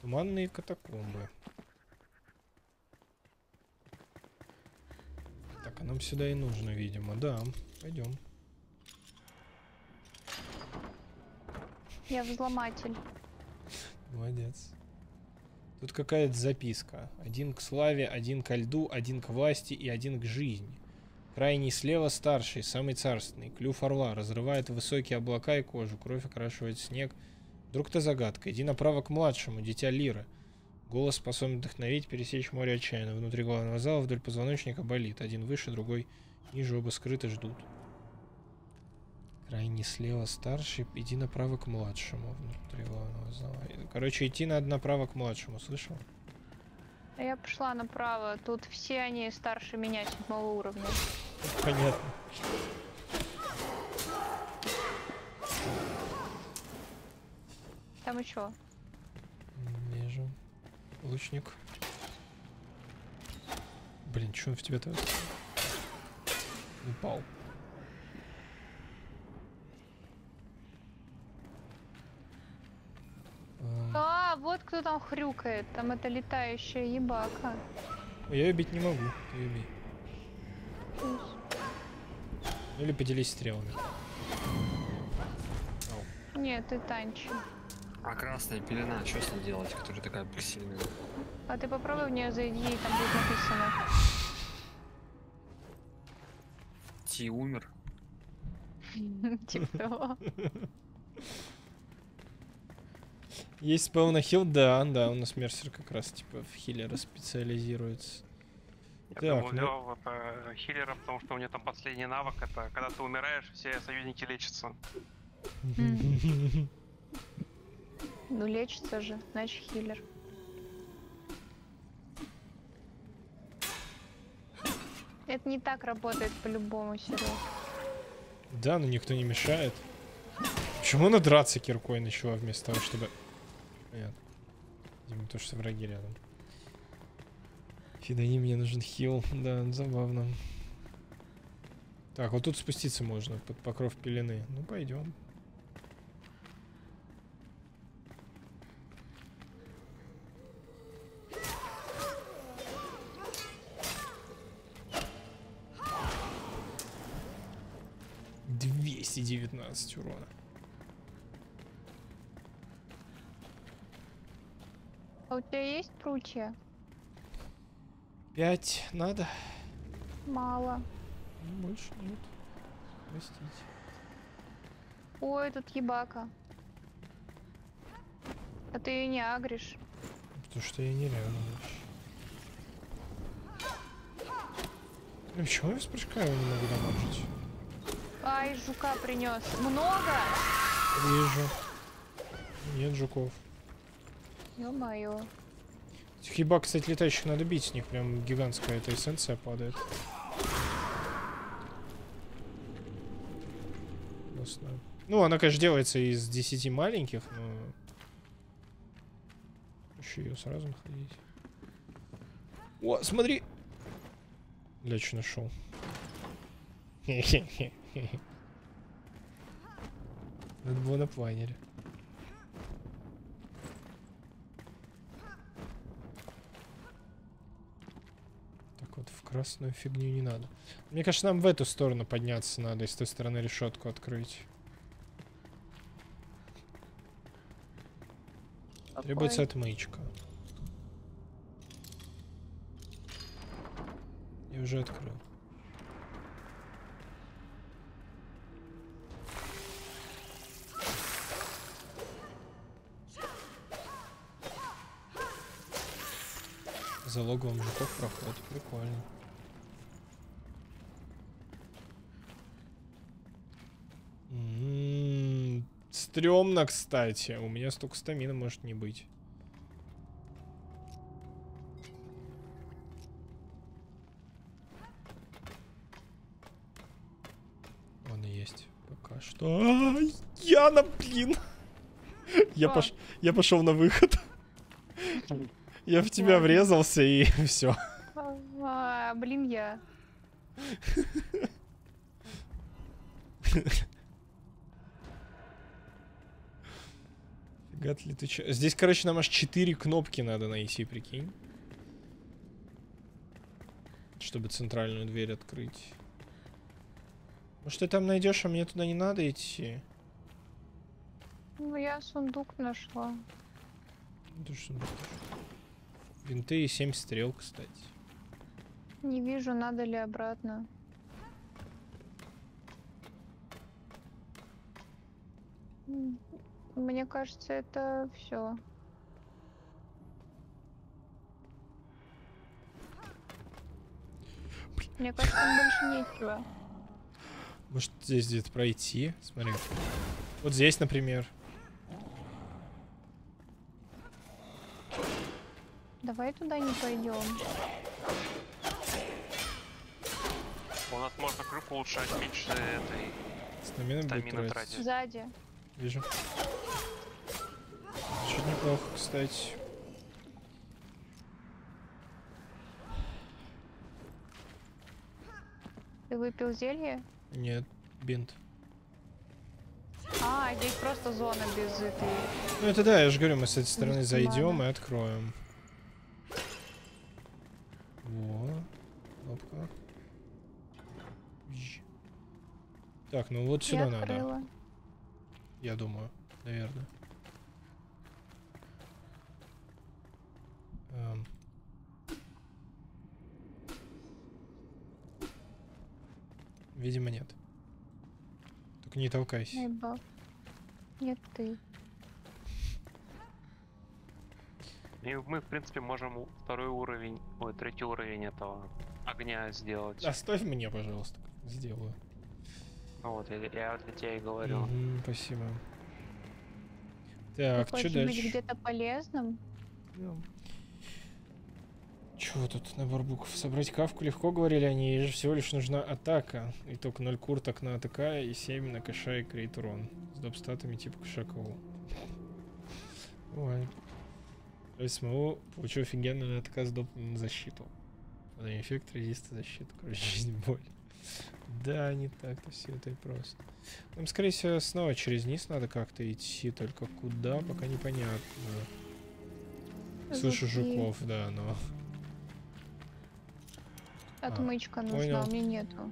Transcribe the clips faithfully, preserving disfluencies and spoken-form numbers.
Туманные катакомбы. Так, а нам сюда и нужно, видимо. Да, пойдем. Я взломатель. Молодец. Тут какая-то записка. Один к славе, один ко льду, один к власти и один к жизни. Крайний слева старший, самый царственный. Клюв орла разрывает высокие облака и кожу. Кровь окрашивает снег. Вдруг-то загадка. Иди направо к младшему, дитя Лиры. Голос способен вдохновить, пересечь море отчаянно. Внутри главного зала вдоль позвоночника болит. Один выше, другой ниже. Оба скрыты, ждут. Крайний слева старший. Иди направо к младшему. Внутри главного зала. Короче, идти надо направо к младшему. Слышал? Я пошла направо. Тут все они старше меня, седьмого уровня. Понятно. Там еще. Вижу. Лучник. Блин, что он в тебя-то упал? А, вот кто там хрюкает. Там это летающая ебака. Я ее бить не могу. Ты ее бей. Или поделись стрелами. Ау. Нет, ты танчи. А красная пелена, что с ней делать, которая такая сильная? А ты попробуй в нее зайди, и там будет написано. Ти умер? Типа того. Есть спел на хил, да, да, у нас Мерсер как раз типа в хиллера специализируется. Я добавлял хиллером, потому что у меня там последний навык, это когда ты умираешь, все союзники лечатся. Ну лечится же, значит хиллер. Это не так работает по-любому, Серег. Да, но никто не мешает. Почему она драться киркой начала вместо того, чтобы... Нет. Видимо, то, что враги рядом. Фидаи, мне нужен хил. Да, забавно. Так, вот тут спуститься можно, под покров пелены. Ну, пойдем. двести девятнадцать урона. А у тебя есть прутья? пять надо? Мало. Ну, больше нет. Простите. Ой, тут ебака. А ты ее не агришь. Потому что я нереально больше. Ну чего я с прыжка его не могу дамажить? Ай, жука принес. Много? Вижу. Нет жуков. Ё-моё. Хиба, кстати, летающих надо бить, с них прям гигантская эта эссенция падает. Классно. Ну, она, конечно, делается из десяти маленьких, но... Еще ее сразу находить. О, смотри! Бля, что нашел? Хе-хе-хе. Надо было на планере. Так вот, в красную фигню не надо. Мне кажется, нам в эту сторону подняться надо, и с той стороны решетку открыть. Какой? Требуется отмычка. Я уже открыл. За логовом жуков проход. Прикольно. М-м-м, стрёмно, кстати. У меня столько стамина может не быть. Он и есть. Пока что. А-а-а, Яна, блин! Я, пош... Я пошел на выход. Я в тебя врезался и все. А, блин, я. Гад ли ты че? Здесь, короче, нам аж четыре кнопки надо найти, прикинь. Чтобы центральную дверь открыть. Может, ты там найдешь, а мне туда не надо идти? Ну, я сундук нашла. Это сундук. Винты и семь стрел, кстати. Не вижу, надо ли обратно. Мне кажется, это все. Мне кажется, там больше нечего. Может, здесь где-то пройти? Смотри. Вот здесь, например. Давай туда не пойдем. У нас можно круг улучшать, меньше этой стамины будет тратить. Сзади. Вижу. Чуть неплохо, кстати. Ты выпил зелье? Нет, бинт. А, здесь просто зона без этой. Ну это да, я же говорю, мы с этой стороны зайдем и откроем. Во, лапка. Так, ну вот сюда надо. Я думаю, наверное. Эм. Видимо, нет. Только не толкайся. Нет, ты. И мы, в принципе, можем второй уровень, ой, третий уровень этого огня сделать. Оставь мне, пожалуйста, сделаю. Ну вот, я, я для тебя и говорил. Mm-hmm, спасибо. Так, что дальше? Может быть где-то полезным? Yeah. Чего тут набор букв? Собрать кавку легко, говорили они, ей же всего лишь нужна атака. И только ноль курток на атака и семь на кэша и крейт урон. С допстатами типа кэшакол. Ой. То есть СМО получил офигенный атака с допом на защиту. Потом эффект резиста защиты, короче, жизнь боль. Да, не так-то все это и просто. Нам, скорее всего, снова через низ надо как-то идти, только куда, пока непонятно. Жуки. Слышу жуков, да, но... Отмычка а, нужна, понял. У меня нету.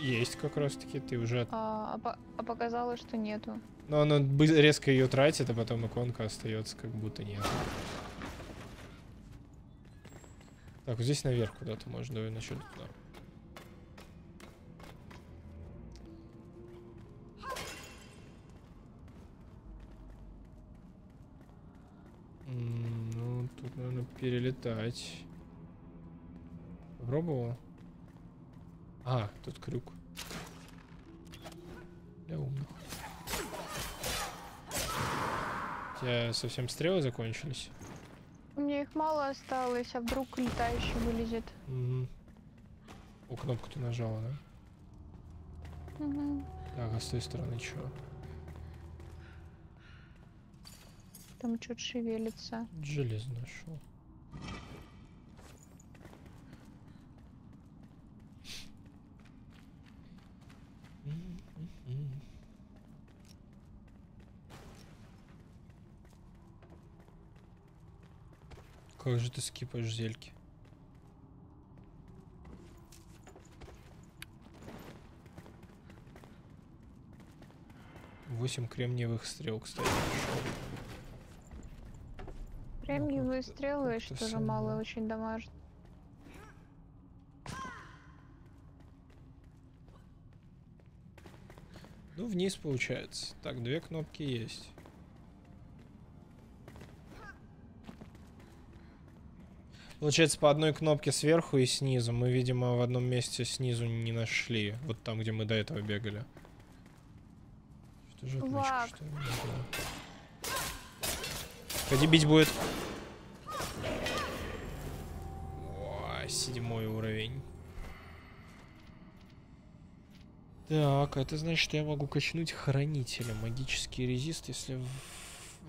Есть как раз-таки, ты уже... От... А, а, а показалось, что нету. Но она резко ее тратит, а потом иконка остается, как будто нет. Так, вот здесь наверх куда-то можно, давай насчет туда. М-м, ну, тут, наверное, перелетать. Попробовала? А, тут крюк. Для умных. У тебя совсем стрелы закончились? У меня их мало осталось, а вдруг летающий вылезет. Угу. О, кнопку ты нажала, да? Угу. Так, а с той стороны чё? Там что-то шевелится. Железо нашел. Как же ты скипаешь зельки? восемь кремниевых стрел, кстати. Кремниевые ну, стрелы еще тоже самое... мало, очень дамажит. Ну, вниз получается. Так, две кнопки есть. Получается, по одной кнопке сверху и снизу. Мы, видимо, в одном месте снизу не нашли. Вот там, где мы до этого бегали. Что же отмычка, что ли? Ходи, бить будет. О, седьмой уровень. Так, это значит, что я могу качнуть хранителя. Магический резист, если в...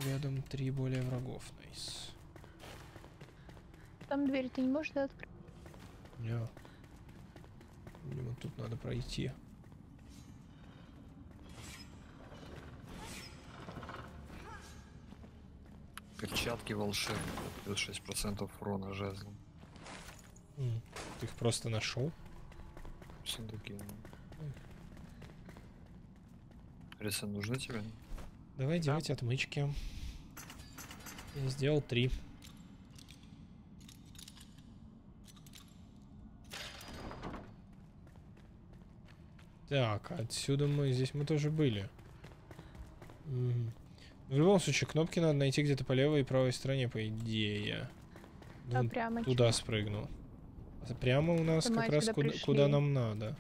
рядом три более врагов. Найс. Там дверь ты не можешь открыть? Нет. Видимо, тут надо пройти. Перчатки волшебные, плюс шесть процентов урона жезлом. Mm. Ты их просто нашел? В сундуке. Mm. Ресен, нужны тебе? Давай да. делать отмычки. Я сделал три. Так, отсюда мы... Здесь мы тоже были. Угу. В любом случае, кнопки надо найти где-то по левой и правой стороне, по идее. А прямо туда чего? Спрыгну. Прямо у нас Сама как раз куда, куда нам надо.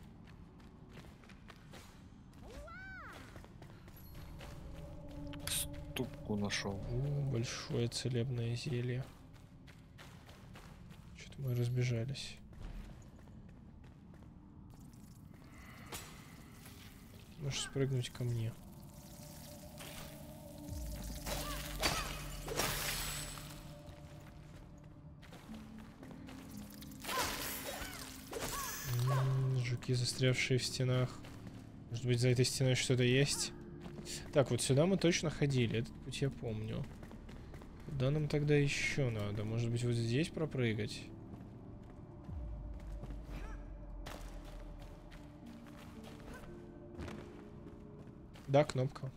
Ступку нашел. О, большое целебное зелье. Что-то мы разбежались. Можешь спрыгнуть ко мне. М-м, жуки, застрявшие в стенах. Может быть, за этой стеной что-то есть? Так, вот сюда мы точно ходили. Этот путь я помню. Куда нам тогда еще надо? Может быть, вот здесь пропрыгать? Да, кнопка.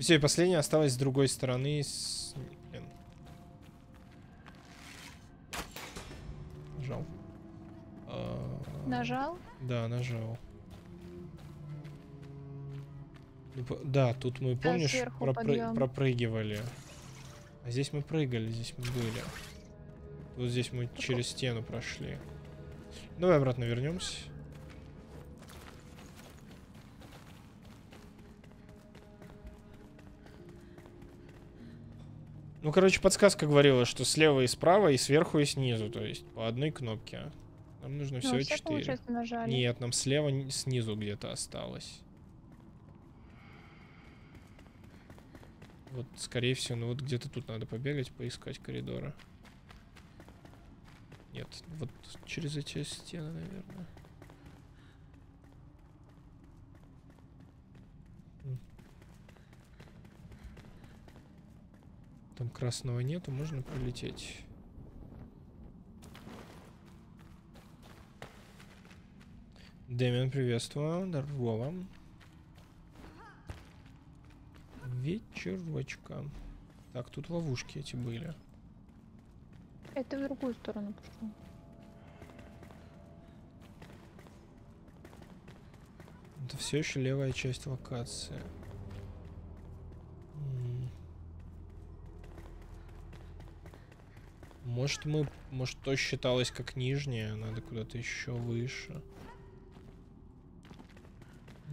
Все, и последняя осталась с другой стороны. С... Блин. Нажал. Нажал? Да, нажал. Да, тут мы, помнишь, а пропры... пропрыгивали. А здесь мы прыгали, здесь мы были. Вот здесь мы через стену прошли. Давай обратно вернемся. Ну, короче, подсказка говорила, что слева и справа, и сверху, и снизу. То есть по одной кнопке. Нам нужно всего четыре. Нет, нам слева снизу где-то осталось. Вот, скорее всего, ну вот где-то тут надо побегать, поискать коридоры. Нет, вот через эти стены, наверное. Там красного нету, можно пролететь. Дэмиан, приветствую. Здорово. Вечерочка. Так, тут ловушки эти были. Это в другую сторону пошло. Это все еще левая часть локации. Может, мы... Может, то считалось как нижнее. Надо куда-то еще выше.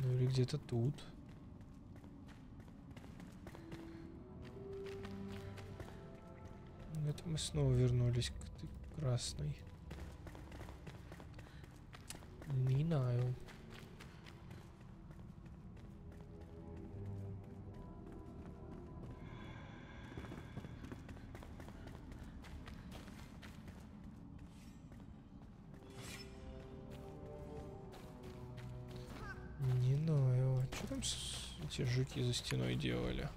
Ну, или где-то тут. Это мы снова вернулись к красной. Не знаю. Эти жуки за стеной делали.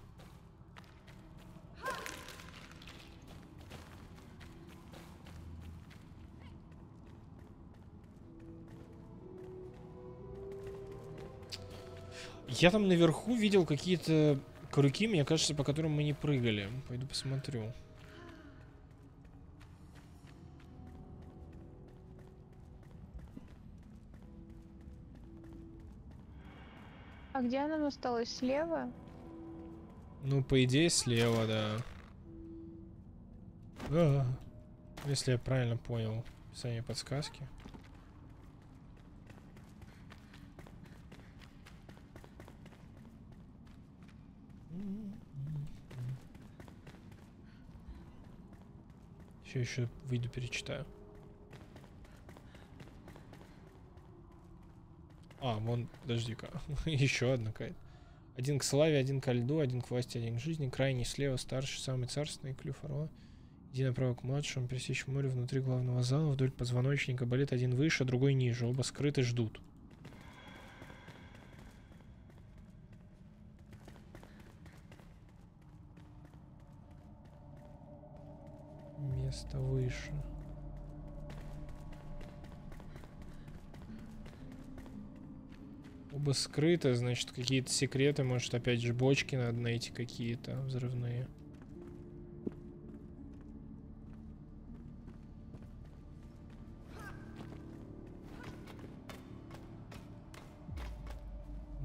Я там наверху видел какие-то крюки, мне кажется, по которым мы не прыгали. Пойду посмотрю. Где она осталась? Слева? Ну, по идее, слева, да. А, если я правильно понял описание подсказки. Еще, еще выйду, перечитаю. А, вон, подожди-ка. Еще одна какая-то. Один к славе, один ко льду, один к власти, один к жизни. Крайний слева, старший, самый царственный, клюв орла. Иди направо к младшему, пересечь море внутри главного зала. Вдоль позвоночника болит один выше, другой ниже. Оба скрыты, ждут. место выше. Оба скрыты, значит, какие-то секреты. Может, опять же, бочки надо найти какие-то взрывные.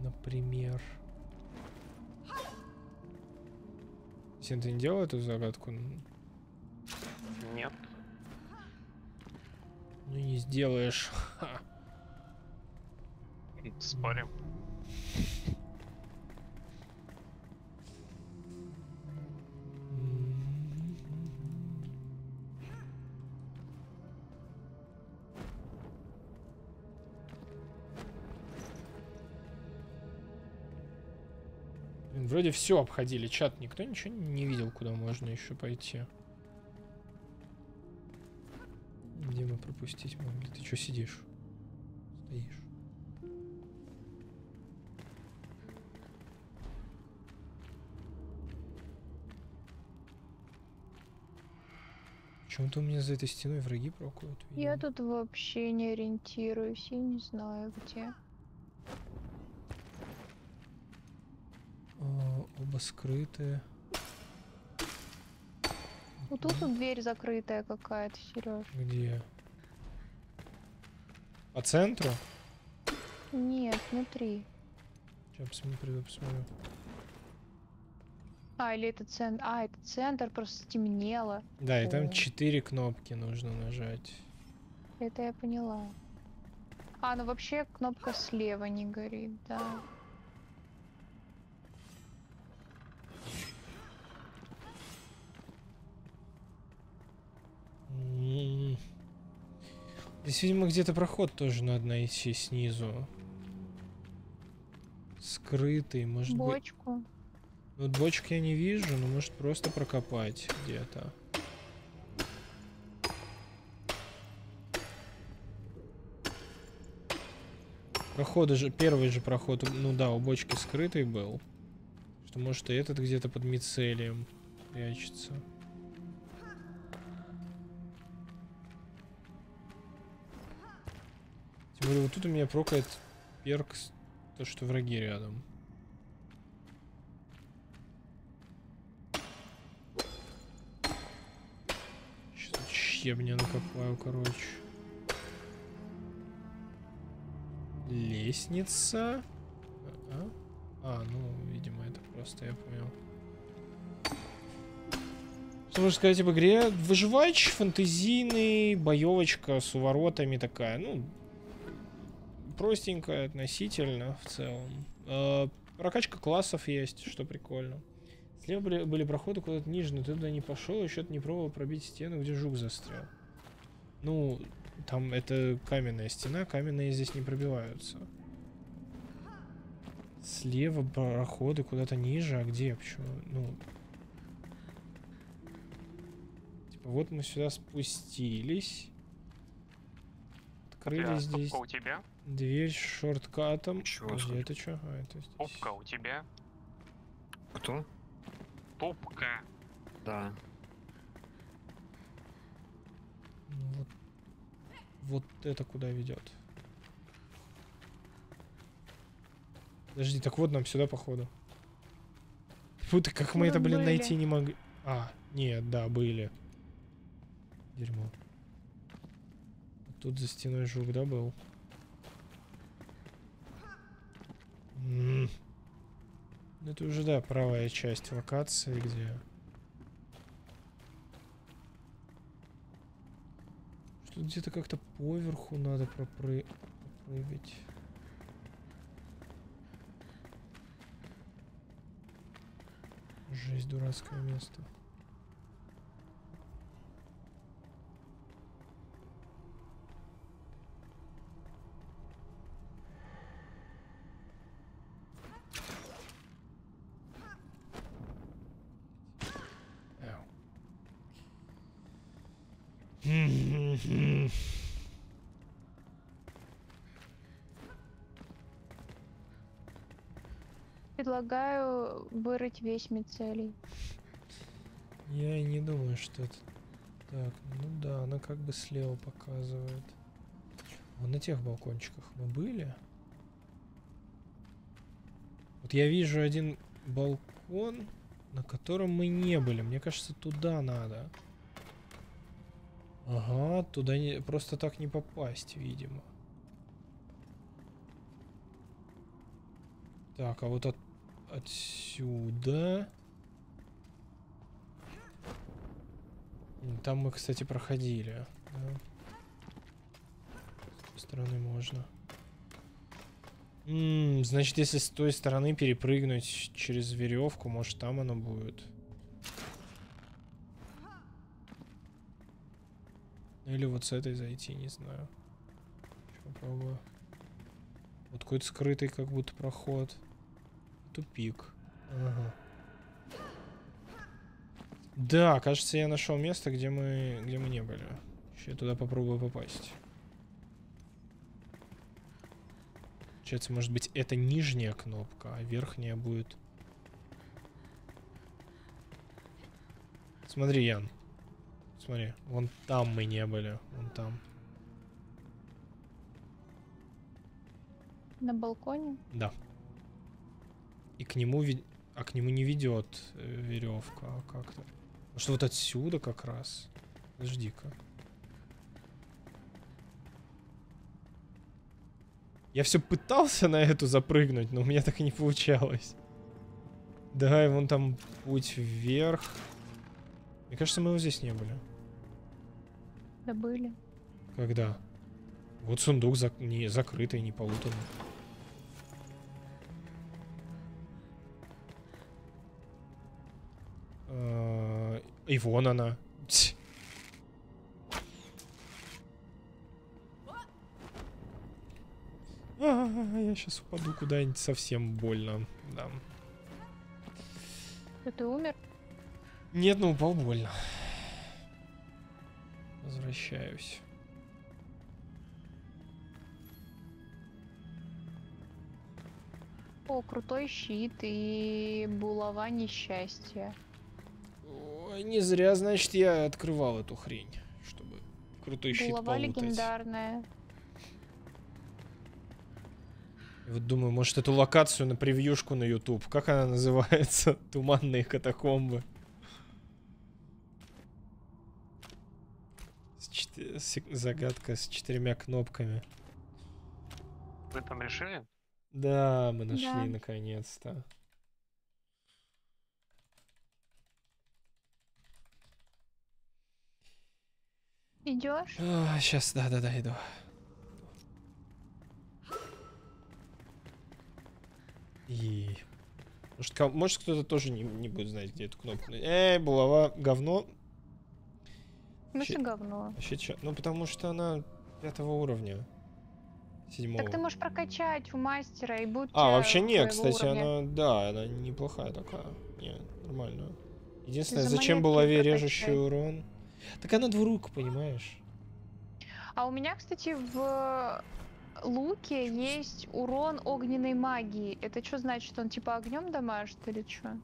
Например. Син, ты не делал эту загадку? Нет. Ну, не сделаешь. Спорим. Вроде все обходили, чат, никто ничего не видел, куда можно еще пойти. Где мы пропустить могли? Ты что сидишь? Стоишь. Почему-то у меня за этой стеной враги прокуют. Я тут вообще не ориентируюсь, я не знаю где. О, оба скрытые. Вот тут вот дверь закрытая какая-то, Сереж. Где? По центру? Нет, внутри. Сейчас посмотрю, посмотрю. А, или это центр. А, это центр, просто стемнело. Да, и Ой. Там четыре кнопки нужно нажать. Это я поняла. А, ну вообще кнопка слева не горит, да. Здесь, видимо, где-то проход тоже надо найти снизу. Скрытый, может быть. Бочку. Ну, бочек я не вижу, но может просто прокопать где-то. Проходы же, первый же проход, ну да, у бочки скрытый был. Что может и этот где-то под мицелием прячется. Тем более вот тут у меня прокает перк, то что враги рядом. Я меня накопаю, короче. Лестница. А, а? а, ну, видимо, это просто я понял. Что можно сказать об игре? Выживач, фэнтезийный, боевочка с уворотами такая. Ну, простенькая относительно в целом. Э, прокачка классов есть, что прикольно. Слева были, были проходы куда-то ниже, но ты туда не пошел, еще ты не пробовал пробить стену, где жук застрял. Ну, там это каменная стена, каменные здесь не пробиваются. Слева проходы куда-то ниже, а где, почему? Ну, типа вот мы сюда спустились. Открыли да, здесь у тебя. Дверь с шорткатом. Где это что? А, это здесь. Попка у тебя. Кто? Попка. Да. Вот. Вот это куда ведет. Подожди, так вот нам сюда, походу. Вот как мы, мы это, блин, были. найти не могли. А, нет, да, были. Дерьмо. Тут за стеной жук, да, был? М-м-м. Это уже, да, правая часть локации, где... Что где-то как-то поверху надо пропры... пропрыгать. Жесть, дурацкое место. Предлагаю вырыть весь мицелий. Я не думаю, что это Так, ну да, она как бы слева показывает. Вон на тех балкончиках мы были. Вот я вижу один балкон, на котором мы не были. Мне кажется, туда надо. Ага, туда не, просто так не попасть, видимо. Так, а вот от, отсюда... Там мы, кстати, проходили. Да? С той стороны можно. М-м, значит, если с той стороны перепрыгнуть через веревку, может, там оно будет. Или вот с этой зайти, не знаю. Попробую. Вот какой-то скрытый как будто проход. Тупик. Ага. Да, кажется, я нашел место, где мы, где мы не были. Еще я туда попробую попасть. Получается, может быть, это нижняя кнопка, а верхняя будет... Смотри, Ян. Смотри, вон там мы не были. Вон там. На балконе? Да. И к нему... А к нему не ведет веревка, а как-то... Что вот отсюда как раз. Подожди-ка. Я все пытался на эту запрыгнуть, но у меня так и не получалось. Да, и вон там путь вверх. Мне кажется, мы его здесь не были. Да были. Когда? Вот сундук зак... не закрытый, не полутанный. И вон она. Ть. А, я сейчас упаду куда-нибудь совсем больно. Да. Что, ты умер? Нет, ну упал больно. Возвращаюсь. О, крутой щит и булава несчастья. Не зря, значит, я открывал эту хрень, чтобы крутой щит полутать. Булава легендарная. Я вот думаю, может, эту локацию на превьюшку на YouTube. Как она называется? Туманные катакомбы. С четы... с... Загадка с четырьмя кнопками. Вы там решили? Да, мы нашли, да. Наконец-то. Идешь? А, сейчас, да-да-да, иду. И... Может, может кто-то тоже не, не будет знать, где эту кнопку. Эй, булава, говно. Ну что говно? Вообще, че? Ну, потому что она пятого уровня. Седьмого. Так ты можешь прокачать у мастера и будет... А, вообще нет, кстати, уровня. Она... Да, она неплохая такая. Нет, нормально. Единственное, за зачем булаве режущий урон? Так она двурука, понимаешь? А у меня, кстати, в луке есть урон огненной магии. Это что значит? Он типа огнем дамажит или что?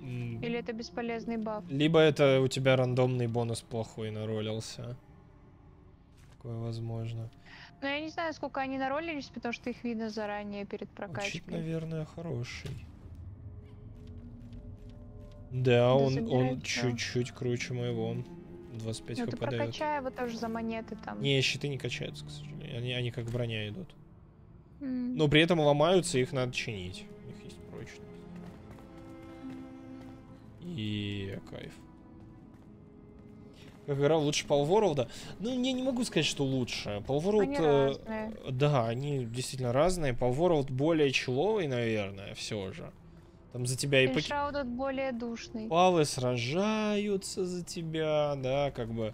Mm. Или это бесполезный баф? Либо это у тебя рандомный бонус плохой наролился. Такое возможно. Но я не знаю, сколько они наролились, потому что их видно заранее перед прокачкой. Чит, наверное, хороший. Да, он чуть-чуть круче моего. двадцать пять хп дает. Ну ты прокачай его тоже за монеты там. Не, щиты не качаются, к сожалению. Они, они как броня идут. Mm. Но при этом ломаются, их надо чинить. У них есть прочность. И кайф. Как играл лучше Palworld. Ну, я не могу сказать, что лучше. Palworld... Они разные. Да, они действительно разные. Palworld более человый, наверное, все же. Там за тебя и Enshrouded более душный. Палы сражаются за тебя, да, как бы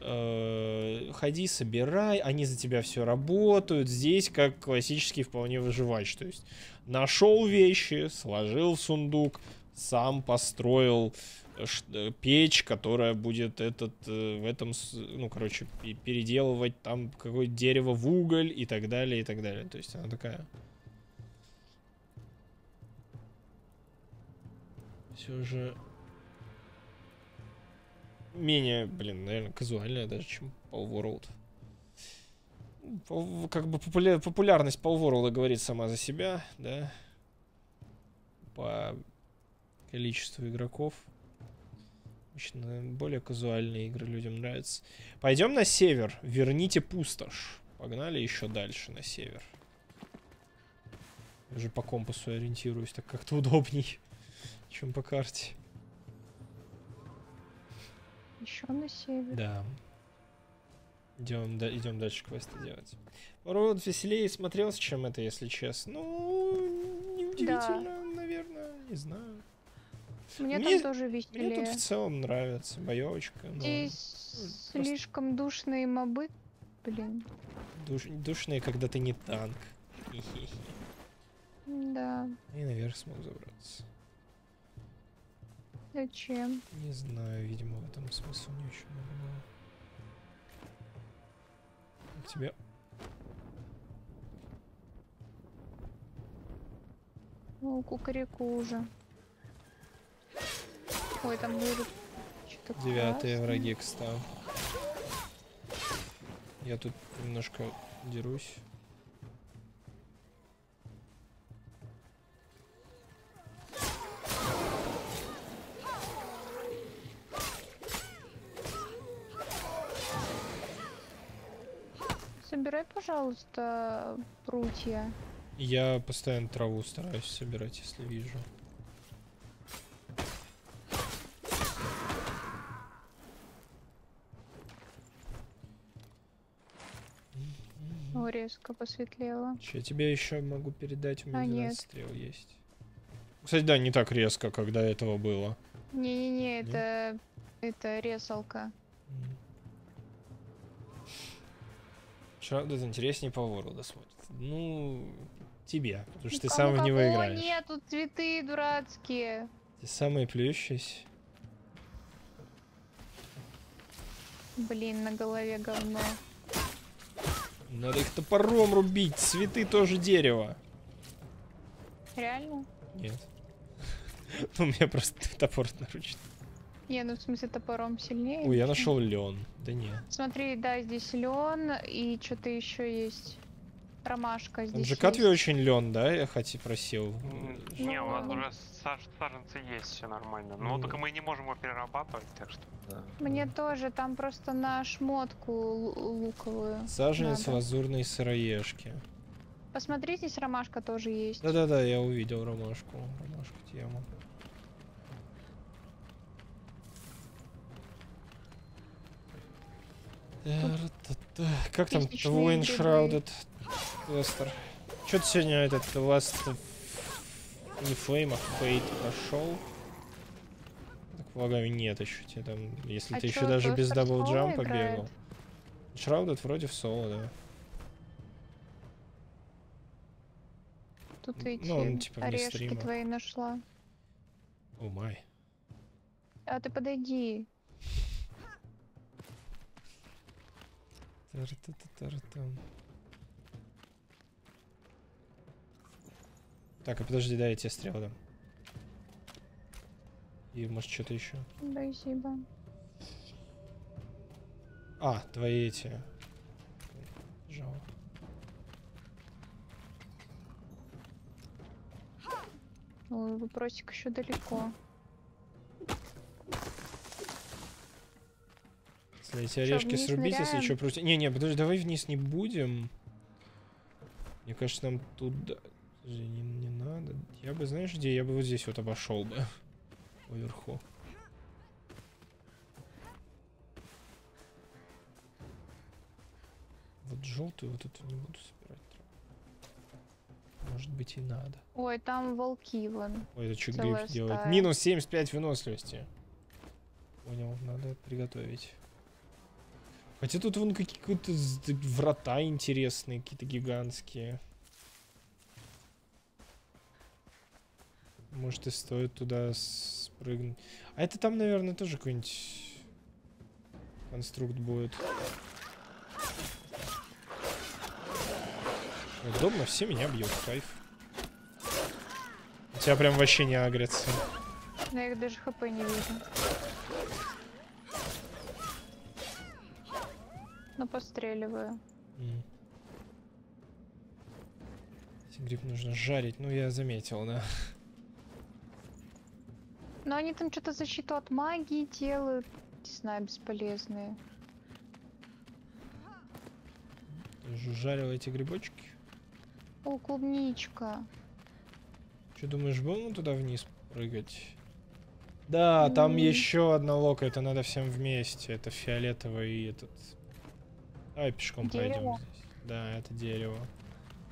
э, ходи, собирай, они за тебя все работают. Здесь как классический вполне выживач, то есть нашел вещи, сложил в сундук, сам построил печь, которая будет этот э, в этом, ну короче, переделывать там какое-то дерево в уголь и так далее и так далее. То есть она такая. Все же менее, блин, наверное, казуальная даже, чем Palworld. Как бы популя... популярность Palworld говорит сама за себя, да? По количеству игроков. Обычно более казуальные игры людям нравятся. Пойдем на север. Верните пустошь. Погнали еще дальше на север. Я же по компасу ориентируюсь, так как-то удобней, чем по карте. Еще на север. Да. Идем, да, идем дальше квесты делать. Род веселее смотрелся, чем это, если честно. Ну, неудивительно, да. Наверное, не знаю. Мне, мне там тоже веселее. Мне тут в целом нравится боевочка. Здесь но... слишком просто... душные мобы. Блин. Душ... Душные, когда ты не танк. Да. И наверх смог забраться. Зачем? Не знаю, видимо, в этом смысл не очень много было. У тебя... Ну, кукареку уже. Ой, там будут... Девятые враги, кстати. Я тут немножко дерусь. Собирай, пожалуйста, прутья. Я постоянно траву стараюсь собирать, если вижу. О, резко посветлело. Я тебе еще могу передать, у меня а, двенадцать стрел есть. Кстати, да, не так резко, когда этого было. Не-не-не, это... это ресалка. Enshrouded интереснее Palworld смотрит. Ну, тебе, потому что ну, ты сам в него играешь. Нет, тут цветы дурацкие. Ты самые плющись. Блин, на голове говно. Надо их топором рубить, цветы тоже дерево. Реально? Нет. У меня просто топор наручный. Не, ну в смысле топором сильнее. Ой, я нашел лен. Да нет. Смотри, да, здесь лен и что-то еще есть. Ромашка здесь. Же Катве очень лен, да? Я хоть просил. Не, у нас уже саженцы есть, все нормально. Но только мы не можем его перерабатывать, так что. Мне тоже, там просто на шмотку луковую. Саженец лазурной сыроежки. Посмотри, здесь ромашка тоже есть. Да-да-да, я увидел ромашку. Ромашку тему. Как там? Enshrouded. Лестер. Что-то сегодня этот Last of... не Flame, а Fate пошел. Так, влагами нет еще тебе там, если а ты еще даже без даблджампа бегал. Enshrouded вроде в соло, да. Тут эти ну, он, типа, орешки твои нашла. О май. А ты подойди. Так, а подожди, да, я тебе стрелы дам. И может что-то еще. Спасибо. А, твои эти. Жал. Ой, вопросик еще далеко. Если эти орешки срубить, ныряем? Если что, просто... Не-не, подожди, давай вниз не будем. Мне кажется, нам туда... Не, не надо. Я бы, знаешь, где? Я бы вот здесь вот обошел бы. Вверху. Вот желтую вот эту не буду собирать. Может быть и надо. Ой, там волки вон. Ой, это что гриф делает? Минус семьдесят пять выносливости. Понял, надо приготовить. Хотя тут вон какие-то врата интересные, какие-то гигантские. Может и стоит туда спрыгнуть. А это там, наверное, тоже какой-нибудь конструкт будет. Удобно, все меня бьют, кайф. У тебя прям вообще не агрятся. Я их даже хп не вижу. но постреливаю. Mm. Гриб нужно жарить, ну я заметил, да. Но они там что-то защиту от магии делают, не знаю, бесполезные. Жарил эти грибочки? О, клубничка. Че думаешь, будем туда вниз прыгать? Да, там mm. еще одна лока, это надо всем вместе. Это фиолетовый и этот. Давай пешком дерево. Пойдем здесь. Да, это дерево.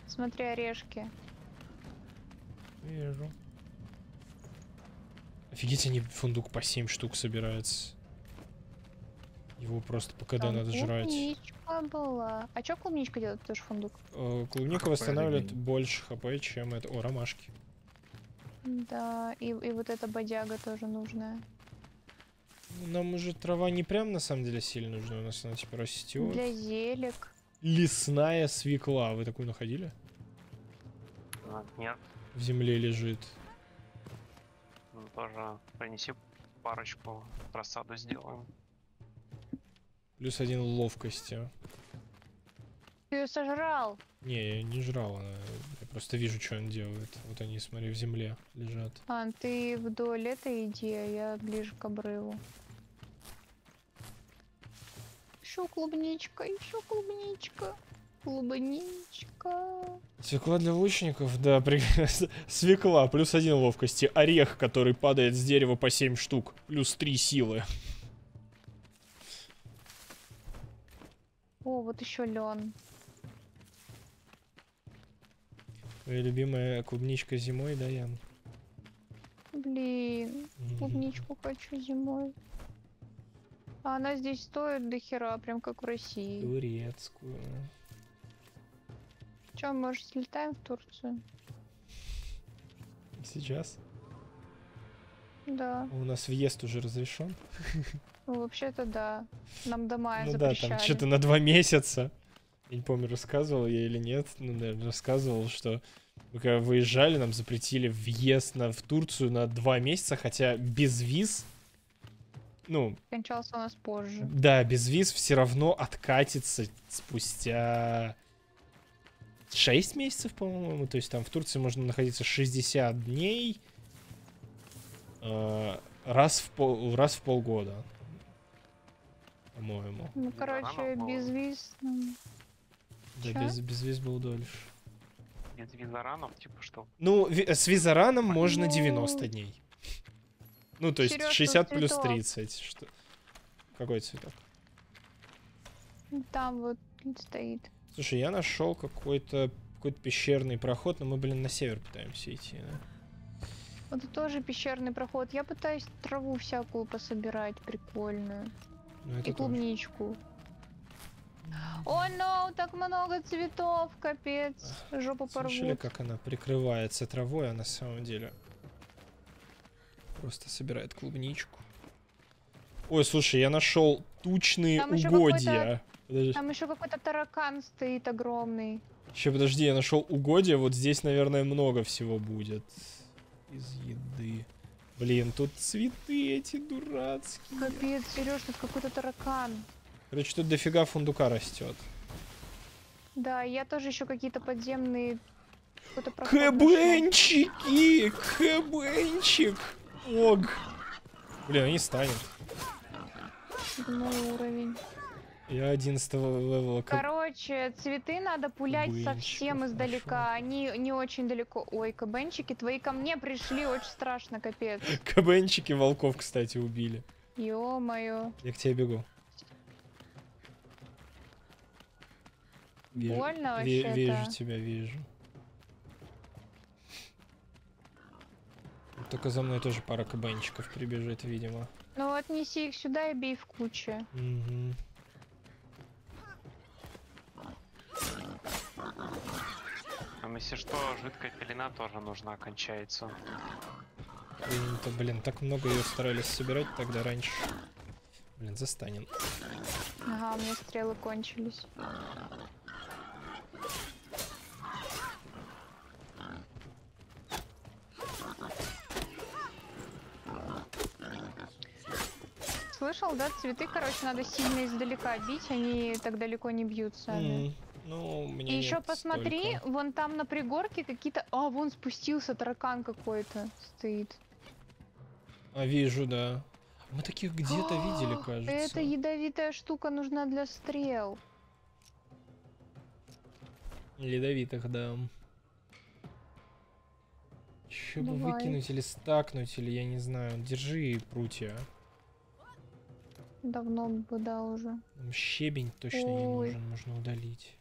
Смотри, орешки. Вижу. Офигеть, они фундук по семь штук собираются. Его просто по КД надо жрать. Клубничка была. А что клубничка делает, тоже фундук? О, клубника восстанавливает больше хп, чем это. О, ромашки. Да, и, и вот эта бодяга тоже нужная. Нам уже трава не прям на самом деле сильно нужна. У нас она типа растет. Для зелек. Лесная свекла. Вы такую находили? Нет. В земле лежит. Ну, тоже принеси парочку, рассаду сделаем. Плюс один ловкости. Ты ее сожрал? Не, я не жрал. Я просто вижу, что он делает. Вот они, смотри, в земле лежат. А, ты вдоль этой иди, а я ближе к обрыву. Еще клубничка, еще клубничка, клубничка. Свекла для лучников, да, прекрасно. Свекла, плюс один ловкости. Орех, который падает с дерева по семь штук, плюс три силы. О, вот еще лен. Твоя любимая клубничка зимой, да, Ян? Блин, клубничку mm-hmm. хочу зимой. А она здесь стоит до хера, прям как в России. Турецкую. Че, может, слетаем в Турцию? Сейчас? Да. У нас въезд уже разрешен? Ну, вообще-то да. Нам до мая запрещали. Ну да, там что-то на два месяца. Я не помню, рассказывал я или нет. Ну, наверное, рассказывал, что мы когда выезжали, нам запретили въезд на, в Турцию на два месяца, хотя без виз... Ну, кончался у нас позже. Да, без виз все равно откатится спустя шесть месяцев, по-моему. То есть там в Турции можно находиться шестьдесят дней э, раз, в пол, раз в полгода. По-моему. Ну, короче, без виз... Да, без, без виз был дольше. Без визаранов, типа что? Ну, ви с визараном можно девяносто дней. Ну, то есть Серёж, шестьдесят плюс цветок. тридцать. Что... Какой цветок? Там вот стоит. Слушай, я нашел какой-то какой-то пещерный проход, но мы, блин, на север пытаемся идти. Да? Вот это тоже пещерный проход. Я пытаюсь траву всякую пособирать, прикольную. Ну, и клубничку. О, oh, no, так много цветов, капец. Ах, жопу порвут. Слышали, как она прикрывается травой, а на самом деле... Просто собирает клубничку. Ой, слушай, я нашел тучные там угодья. Еще там еще какой-то таракан стоит огромный. Еще подожди, я нашел угодья. Вот здесь, наверное, много всего будет. Из еды. Блин, тут цветы эти дурацкие. Капец, Сереж, тут какой-то таракан. Короче, тут дофига фундука растет. Да, я тоже еще какие-то подземные... Хэбэнчики! Хэбэнчик! Ог. Блин, они станет. Мой уровень. Я одиннадцатого левела. Короче, цветы надо пулять Бенчик, совсем издалека. Хорошо. Они не очень далеко. Ой, кабанчики твои ко мне пришли, очень страшно, капец. Кабанчики волков, кстати, убили. Ё-моё. Я к тебе бегу. Больно вообще-то. Вижу тебя, вижу. Только за мной тоже пара кабанчиков прибежит, видимо. Ну вот неси их сюда и бей в куче. Угу. А если что, жидкая пелена тоже нужна, кончается. Блин, блин, так много ее старались собирать тогда раньше. Блин, застанем. Ага, у меня стрелы кончились. слышал, да? Цветы, короче, надо сильно издалека бить, они так далеко не бьются. Mm. Ну, мне и еще посмотри, столько. Вон там на пригорке какие-то... А, вон спустился таракан какой-то стоит. А, вижу, да. Мы таких где-то видели, кажется. Эта ядовитая штука нужна для стрел. Ядовитых, да. Еще бы выкинуть или стакнуть, или я не знаю. Держи прутья. Давно бы, да, уже. Щебень точно Ой. не нужен, нужно удалить.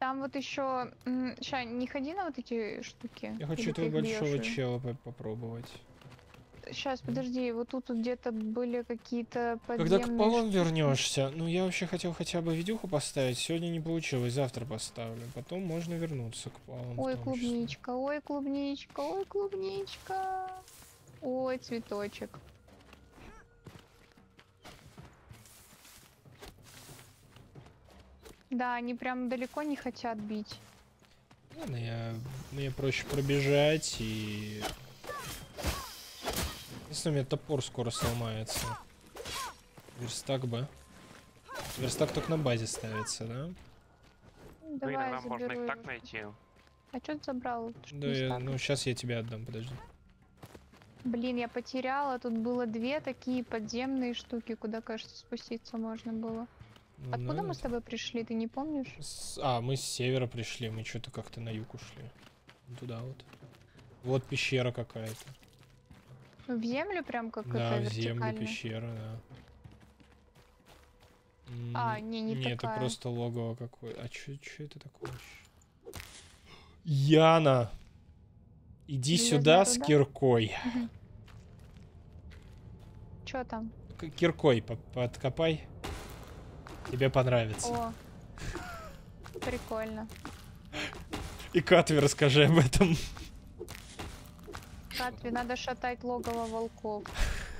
Там вот еще... Ща, не ходи на вот эти штуки. Я хочу этого большого чела попробовать. Сейчас, подожди, вот тут вот где-то были какие-то подземные... Когда к полам вернешься, ну я вообще хотел хотя бы видюху поставить, сегодня не получилось, завтра поставлю. Потом можно вернуться к полам. Ой, клубничка, ой, клубничка, ой, клубничка. Ой, цветочек. Да, они прям далеко не хотят бить. Ладно, я... мне проще пробежать и... Если у меня топор скоро сломается. Верстак бы. Верстак только на базе ставится, да? Давай, ну, иногда можно их так найти. А что ты забрал? Что да, я, ну сейчас я тебе отдам, подожди. Блин, я потеряла. Тут было две такие подземные штуки, куда, кажется, спуститься можно было. Ну, Откуда надо. мы с тобой пришли, ты не помнишь? С... А, мы с севера пришли, мы что-то как-то на юг ушли. Туда вот. Вот пещера какая-то. В землю прям как да, это в землю пещера, да. А, не, не Нет, такая. это просто логово какое-то. А что это такое? Яна! Иди Ты сюда с туда? киркой. Чё там? К киркой по подкопай. Тебе понравится. О, прикольно. И Катве расскажи об этом. Катве, надо шатать логово волков.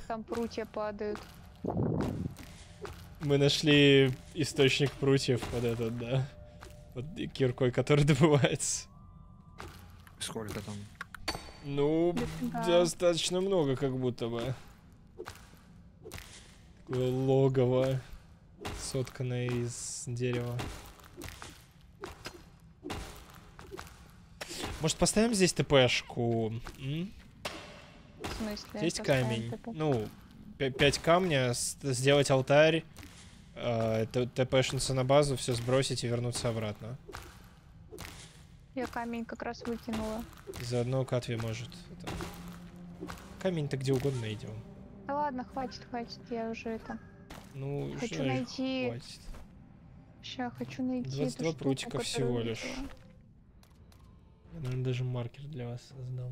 Там прутья падают. Мы нашли источник прутьев под этот, да. Под киркой, который добывается. Сколько там? Ну, да. достаточно много, как будто бы. Такое логово, сотканное из дерева. Может, поставим здесь ТПшку? М? Смысле, здесь камень. ТП. Ну, пять камня, сделать алтарь, э, ТПшнуться на базу, все сбросить и вернуться обратно. Я камень как раз выкинула. Заодно Катве может. Это... Камень-то где угодно найдем. Да ладно, хватит, хватит, я уже это... Ну, хочу найти... Хватит. Сейчас хочу найти двадцать два эту прутика штуку, всего лишь. Видела. Я, наверное, даже маркер для вас создал.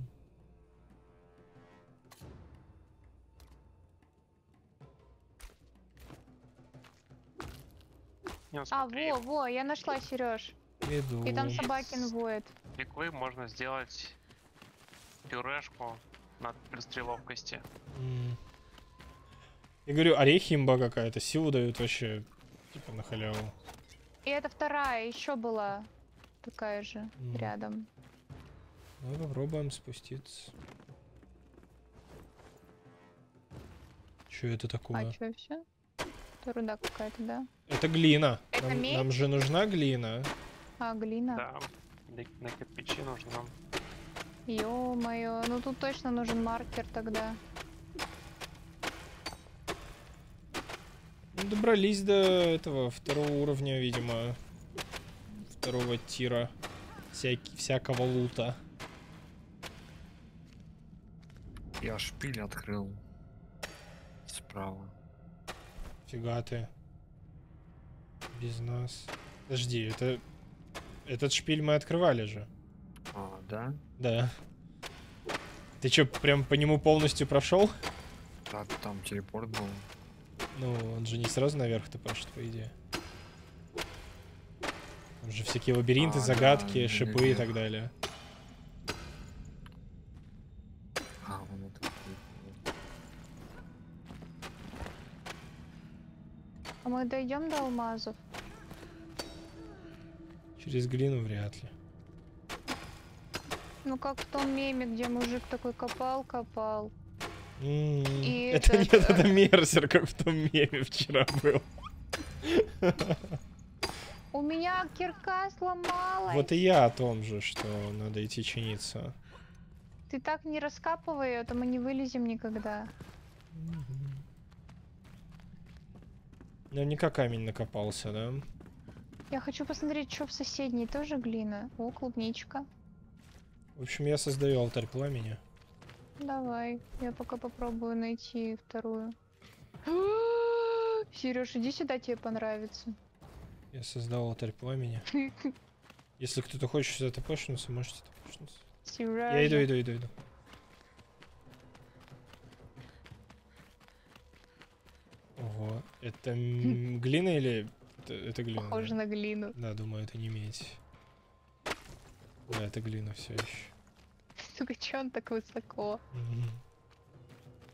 А, во, во, я нашла, Сереж. Иду. И там собакин воет. Кликой можно сделать пюрешку на пристреловкости. Mm. Я говорю, орехи имба какая-то, силу дают вообще, типа, на халяву. И это вторая еще была такая же, mm. рядом. Ну, попробуем спуститься. Что это такое? А что, все? Это руда какая-то, да? Это глина. Это нам, нам же нужна глина. А, глина? Да, на кирпичи нужна. Ё-моё, ну тут точно нужен маркер тогда. Ну, добрались до этого второго уровня, видимо. Второго тира. Всякий, всякого лута. Я шпиль открыл справа. Фига ты. Без нас. Подожди, это... Этот шпиль мы открывали же. А, да? Да. Ты чё, прям по нему полностью прошел? Да, там телепорт был. Ну, он же не сразу наверх-то пошел, по идее. Там же всякие лабиринты, а, загадки, да, шипы да, да. и так далее. А, вон это... а мы дойдем до алмазов? Через глину вряд ли. Ну как в том меме, где мужик такой копал-копал. Mm. И это этот... нет, это Мерсер, как в том меме вчера был. У меня кирка сломалась. Вот и я о том же, что надо идти чиниться. Ты так не раскапывай ее, то мы не вылезем никогда. Наверняка камень накопался, да? Я хочу посмотреть, что в соседней тоже глина. О, клубничка. В общем, я создаю алтарь пламени. Давай, я пока попробую найти вторую. Сереж, иди сюда, тебе понравится. Я создал алтарь пламени. Если кто-то хочет сюда топошнуться, можете топошнуться. Сережа. Я иду, иду, иду, иду. Ого, это глина или... Это, это глина. Похоже да. на глину. Да, думаю, это не медь. Да, это глина все еще. Сука, че он так высоко? Mm-hmm.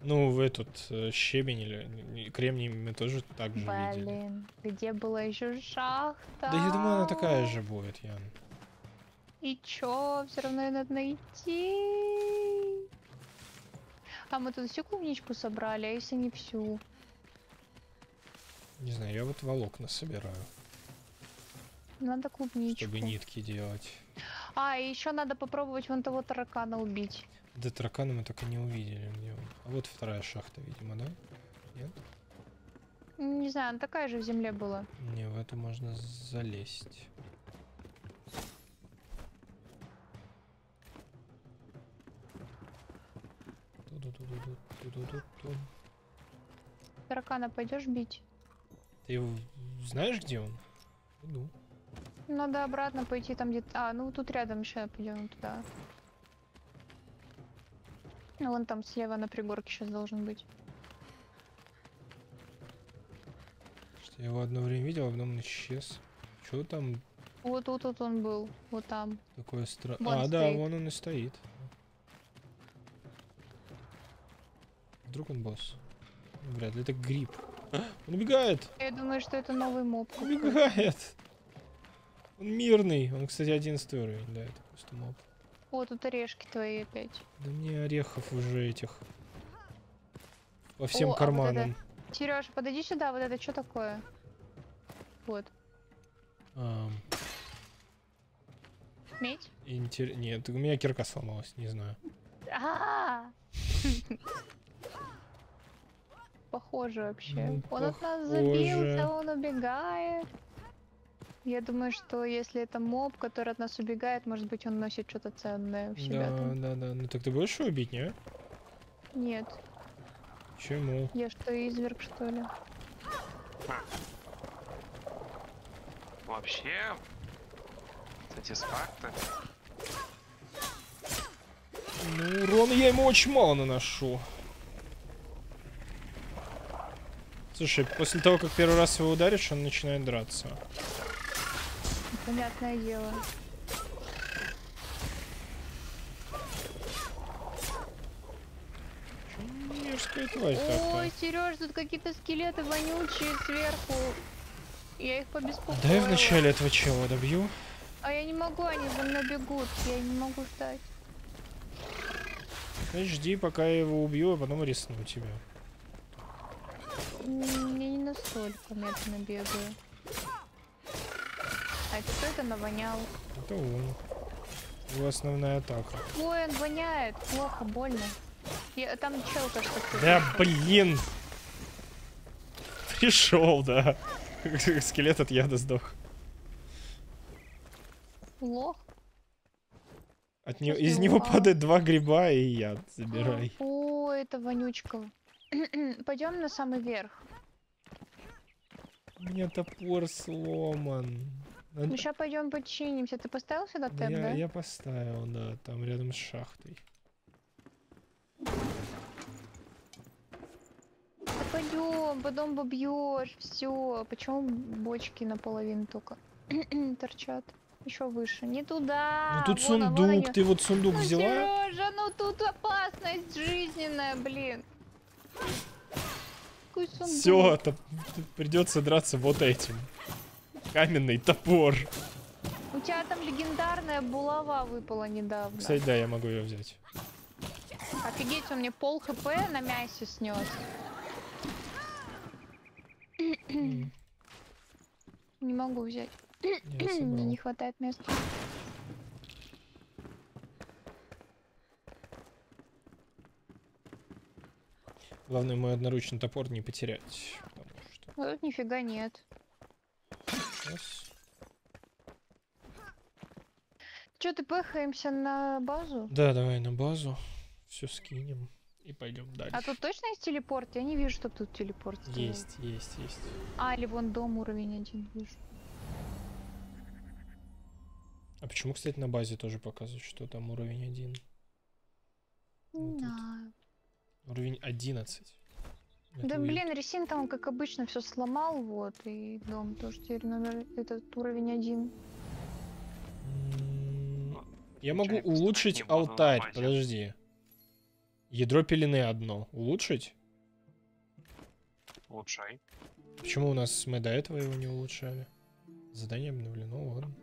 Ну, в этот э, щебень или кремний мы тоже так же Блин, видели. Блин, где была еще шахта? Да я думаю, она такая же будет, Ян. И чё? Все равно ее надо найти. А мы тут всю клубничку собрали, а если не всю? Не знаю, я вот волокна собираю. Надо клубничку. Чтобы нитки делать. А, и еще надо попробовать вон того таракана убить. Да таракана мы только не увидели. А вот вторая шахта, видимо, да? Нет? Не знаю, она такая же в земле была. Не, в это можно залезть. Таракана пойдешь бить? Ты знаешь, где он? Иду. Надо обратно пойти там где-то. А, ну тут рядом еще пойдем туда. Ну вон там слева на пригорке сейчас должен быть. Что я его одно время видел, а потом он исчез. Че там? Вот тут вот, вот он был, вот там. Такое странное. А, стоит. Да, вон он и стоит. Вдруг он босс? Вряд ли, это гриб. А? Он убегает! Я думаю, что это новый моб. Убегает! Он мирный. Он, кстати, одиннадцатый уровень. Да, это просто моб. О, тут орешки твои опять. Да мне орехов уже этих. По всем О, карманам. А вот это... Сереж, подойди сюда. Вот это что такое? Вот. А... Медь? Интер... Нет, у меня кирка сломалась. Не знаю. А-а-а! Похоже вообще. Ну, он похоже. От нас забился, он убегает. Я думаю, что если это моб, который от нас убегает, может быть, он носит что-то ценное в себя. Да, там. да, да. Ну так ты будешь его убить, не? Нет. Почему? Я что, изверг, что ли? Вообще, сатисфактор. Ну, урон я ему очень мало наношу. Слушай, после того, как первый раз его ударишь, он начинает драться. Понятное дело. Ой, Сереж, тут какие-то скелеты вонючие сверху. Я их побеспокоила. Дай вначале этого чего добью. А я не могу, они за мной бегут. Я не могу ждать. Значит, жди, пока я его убью, а потом рисну тебя. Мне не настолько медленно бегаю. А это кто это навонял? Это он. Его основная атака. Ой, он воняет. Плохо, больно. Я, там чел кажется. Да блин! Пришел, да. Скелет от яда сдох. Лох. От не... Из него падает два гриба и яд. Забирай. О, это вонючка. Пойдем на самый верх. У меня топор сломан. Надо... Ну сейчас пойдем починимся. Ты поставил сюда тэп, я, да? Я поставил, да, там рядом с шахтой. Да пойдем, потом побьешь. Все. Почему бочки наполовину только торчат? Еще выше. Не туда. Ну тут вон, сундук. Вон ты вот сундук ну, взяла? Сережа, ну тут опасность жизненная, блин. Все, придется драться вот этим. Каменный топор. У У тебя там легендарная булава выпала недавно. Кстати, да, я могу ее взять. Офигеть, он мне пол хп на мясе снес. Mm. Не могу взять. Мне не хватает места. Главное, мой одноручный топор не потерять. Что... А тут нифига нет. Сейчас. Че, ты пыхаемся на базу? Да, давай на базу. Все скинем и пойдем дальше. А тут точно есть телепорт? Я не вижу, что тут телепорт. Есть, стоит. есть, есть. А, или вон дом уровень один вижу. А почему, кстати, на базе тоже показывают, что там уровень один? Не знаю. Уровень одиннадцать. Это да, уют. Блин, Ресин там, как обычно, все сломал, вот, и дом тоже теперь номер, этот уровень один. Я могу я улучшить алтарь, подожди. Ядро пелены одно. Улучшить? Улучшай. Почему у нас мы до этого его не улучшали? Задание обновлено, ладно.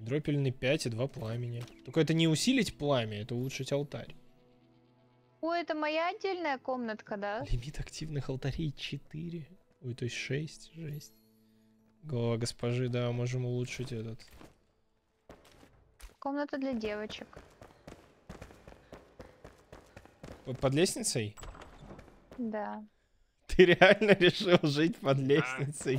Ядро пелены пять и два пламени. Только это не усилить пламя, это улучшить алтарь. О, это моя отдельная комнатка, да? Лимит активных алтарей четыре. Ой, то есть шесть. Жесть. Голова госпожи, да, можем улучшить этот. Комната для девочек. Под лестницей? Да. Ты реально решил жить под лестницей?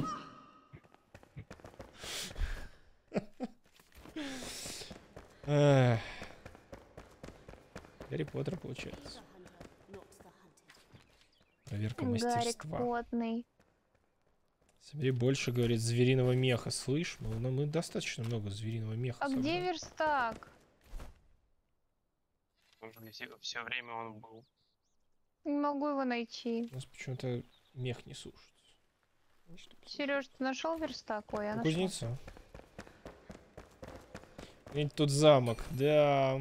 Гарри Поттер получается. Проверка мастерства. Гарри Потный. Собери больше, говорит, звериного меха. Слышь, мы, мы достаточно много звериного меха. А собрали. Где верстак? Все, все время он был. Не могу его найти. У нас почему-то мех не сушится. Сереж, ты нашел верстак? Ой, я нашел. Кузнеца. Видите, тут замок, да.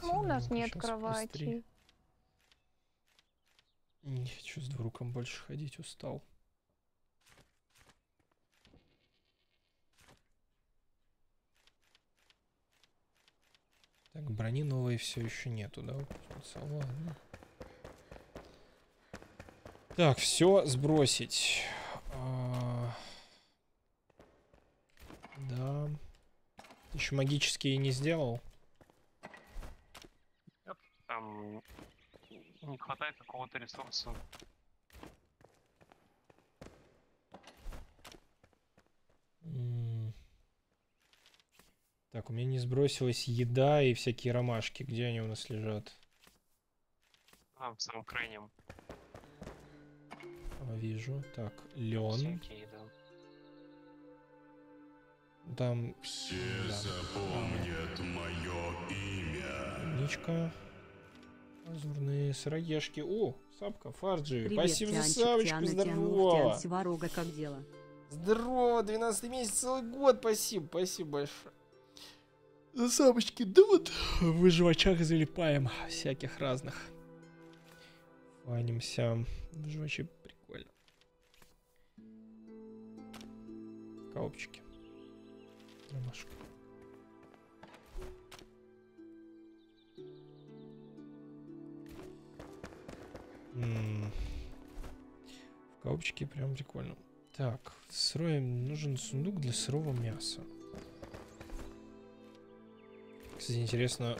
Ну, у нас нет кровати. Не хочу с двуруком больше ходить, устал. Так, брони новой все еще нету, да? Ладно. Так, все сбросить. А... Да. Еще магические не сделал. Там не хватает какого-то ресурса. Mm. Так, у меня не сбросилась еда и всякие ромашки. Где они у нас лежат? А, в самом крайнем. А, вижу. Так, лен. Там... Все да. запомнят мое имя. Ничка. Лазурные сыроежки. О, сапка, Фарджи. Спасибо за сапочку, здорово. Тянув, как дело? Здорово, двенадцатый месяц, целый год, спасибо, спасибо большое. За сапочки, да вот в жвачах залипаем всяких разных. Фанимся. Жвачи прикольно. Коробчики. Ромашка. В коробочке прям прикольно. Так, сырое нужен сундук для сырого мяса. Кстати, интересно,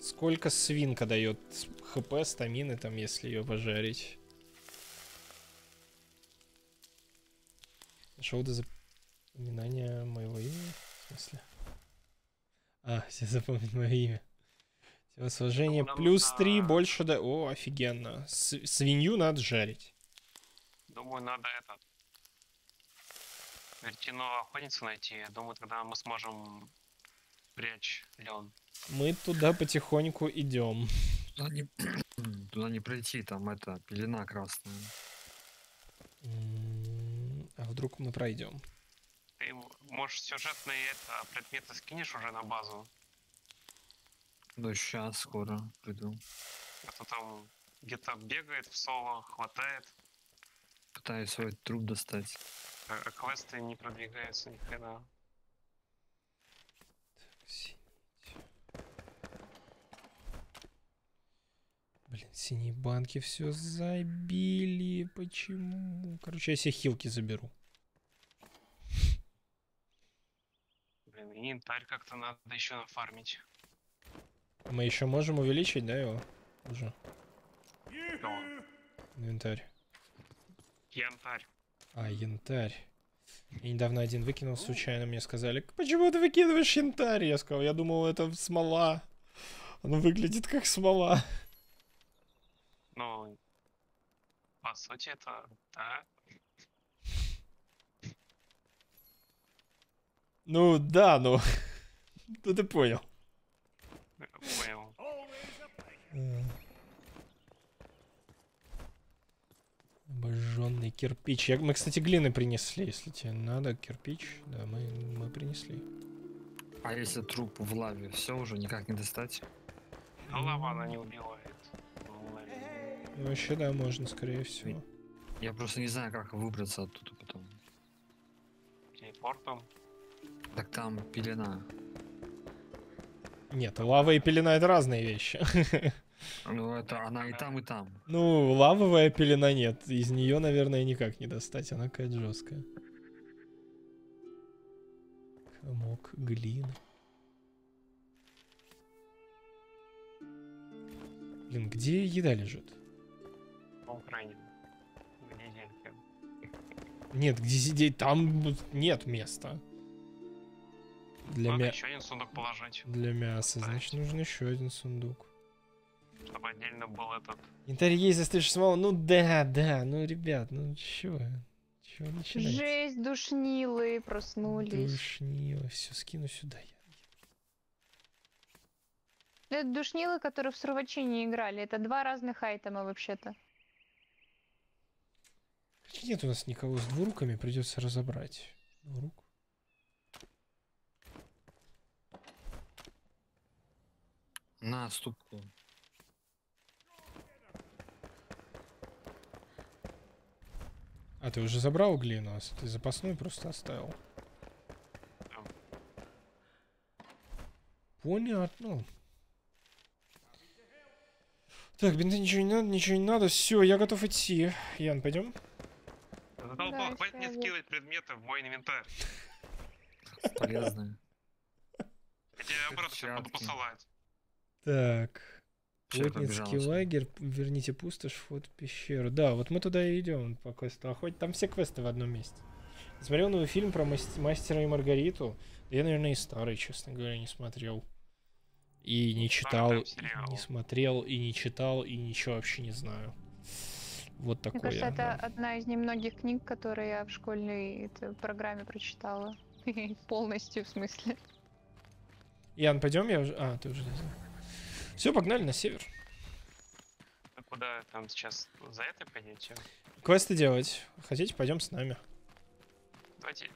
сколько свинка дает хп, стамины там, если ее пожарить. Нашел до запоминания моего имени. В смысле? А, все запомнить мое имя. Сложение плюс три, надо... больше да. О, офигенно. С свинью надо жарить. Думаю, надо это. Вертино охотницу найти. Я думаю, тогда мы сможем прячь лен. Мы туда потихоньку идем. Туда не, туда не прийти, там это пелена красная. А вдруг мы пройдем? Ты Может, сюжетные это, предметы скинешь уже на базу? Ну, сейчас скоро приду. А то там где-то бегает в соло, хватает. Пытаюсь свой труп достать. А, а квесты не продвигаются ни хрена. Так, синий. Блин, синие банки все забили. Почему? Короче, я себе хилки заберу. Блин, и инвентарь как-то надо еще нафармить. Мы еще можем увеличить, да, его? Уже. Инвентарь. Янтарь. А, янтарь. Я недавно один выкинул случайно, мне сказали, почему ты выкидываешь янтарь? Я сказал, я думал, это смола. Оно выглядит как смола. Ну, по сути, это, да. Ну, да, ну. Ну, ты понял. Понял. Обожженный кирпич. Я, мы, кстати, глины принесли, если тебе надо кирпич. Да, мы, мы принесли. А если труп в лаве, все уже никак не достать? Ну, лава она не убивает. Ну, вообще, да, можно, скорее всего. Я просто не знаю, как выбраться оттуда потом. Телепортом? Так там пелена. Нет, лава и пелена — это разные вещи. Ну, это она и там, и там. Ну, лавовая пелена нет. Из нее, наверное, никак не достать. Она какая-то жесткая. Комок глины. Блин, где еда лежит? На Украине. Нет, где сидеть? Там нет места. Для мяса. Еще один сундук положить. Для мяса, значит, нужен еще один сундук. Чтобы отдельно был этот. Инвентарь есть, застришь смол. Ну да, да, ну ребят, ну чё? Чё начинаете? Жесть, душнилы проснулись. Душнилы, все скину сюда. Это душнилы, которые в Сурвачи не играли. Это два разных айтема вообще-то. Нет у нас никого с двуруками, придется разобрать. Двурук. На ступку. А ты уже забрал глину? А ты запасную просто оставил? Понятно. Так, бинты ничего не надо, ничего не надо. Все, я готов идти. Ян, пойдем? Задолбал, хватит мне скидывать предметы в мой инвентарь. Полезные. Я тебе обратно все буду посылать. Так, плотницкий лагерь, верните пустошь, вход в пещеру. Да, вот мы туда и идем по квесту. А хоть там все квесты в одном месте. Смотрел новый фильм про мастера и Маргариту. Я, наверное, и старый, честно говоря, не смотрел. И не читал, и не смотрел, и не читал, и ничего вообще не знаю. Вот такое. Мне кажется, это одна из немногих книг, которые я в школьной программе прочитала. Полностью, в смысле. Ян, пойдем? Я уже... А, ты уже не знаю. Все, погнали на север. А куда там сейчас за это пойдете? Квесты делать. Хотите, пойдем с нами. Давайте.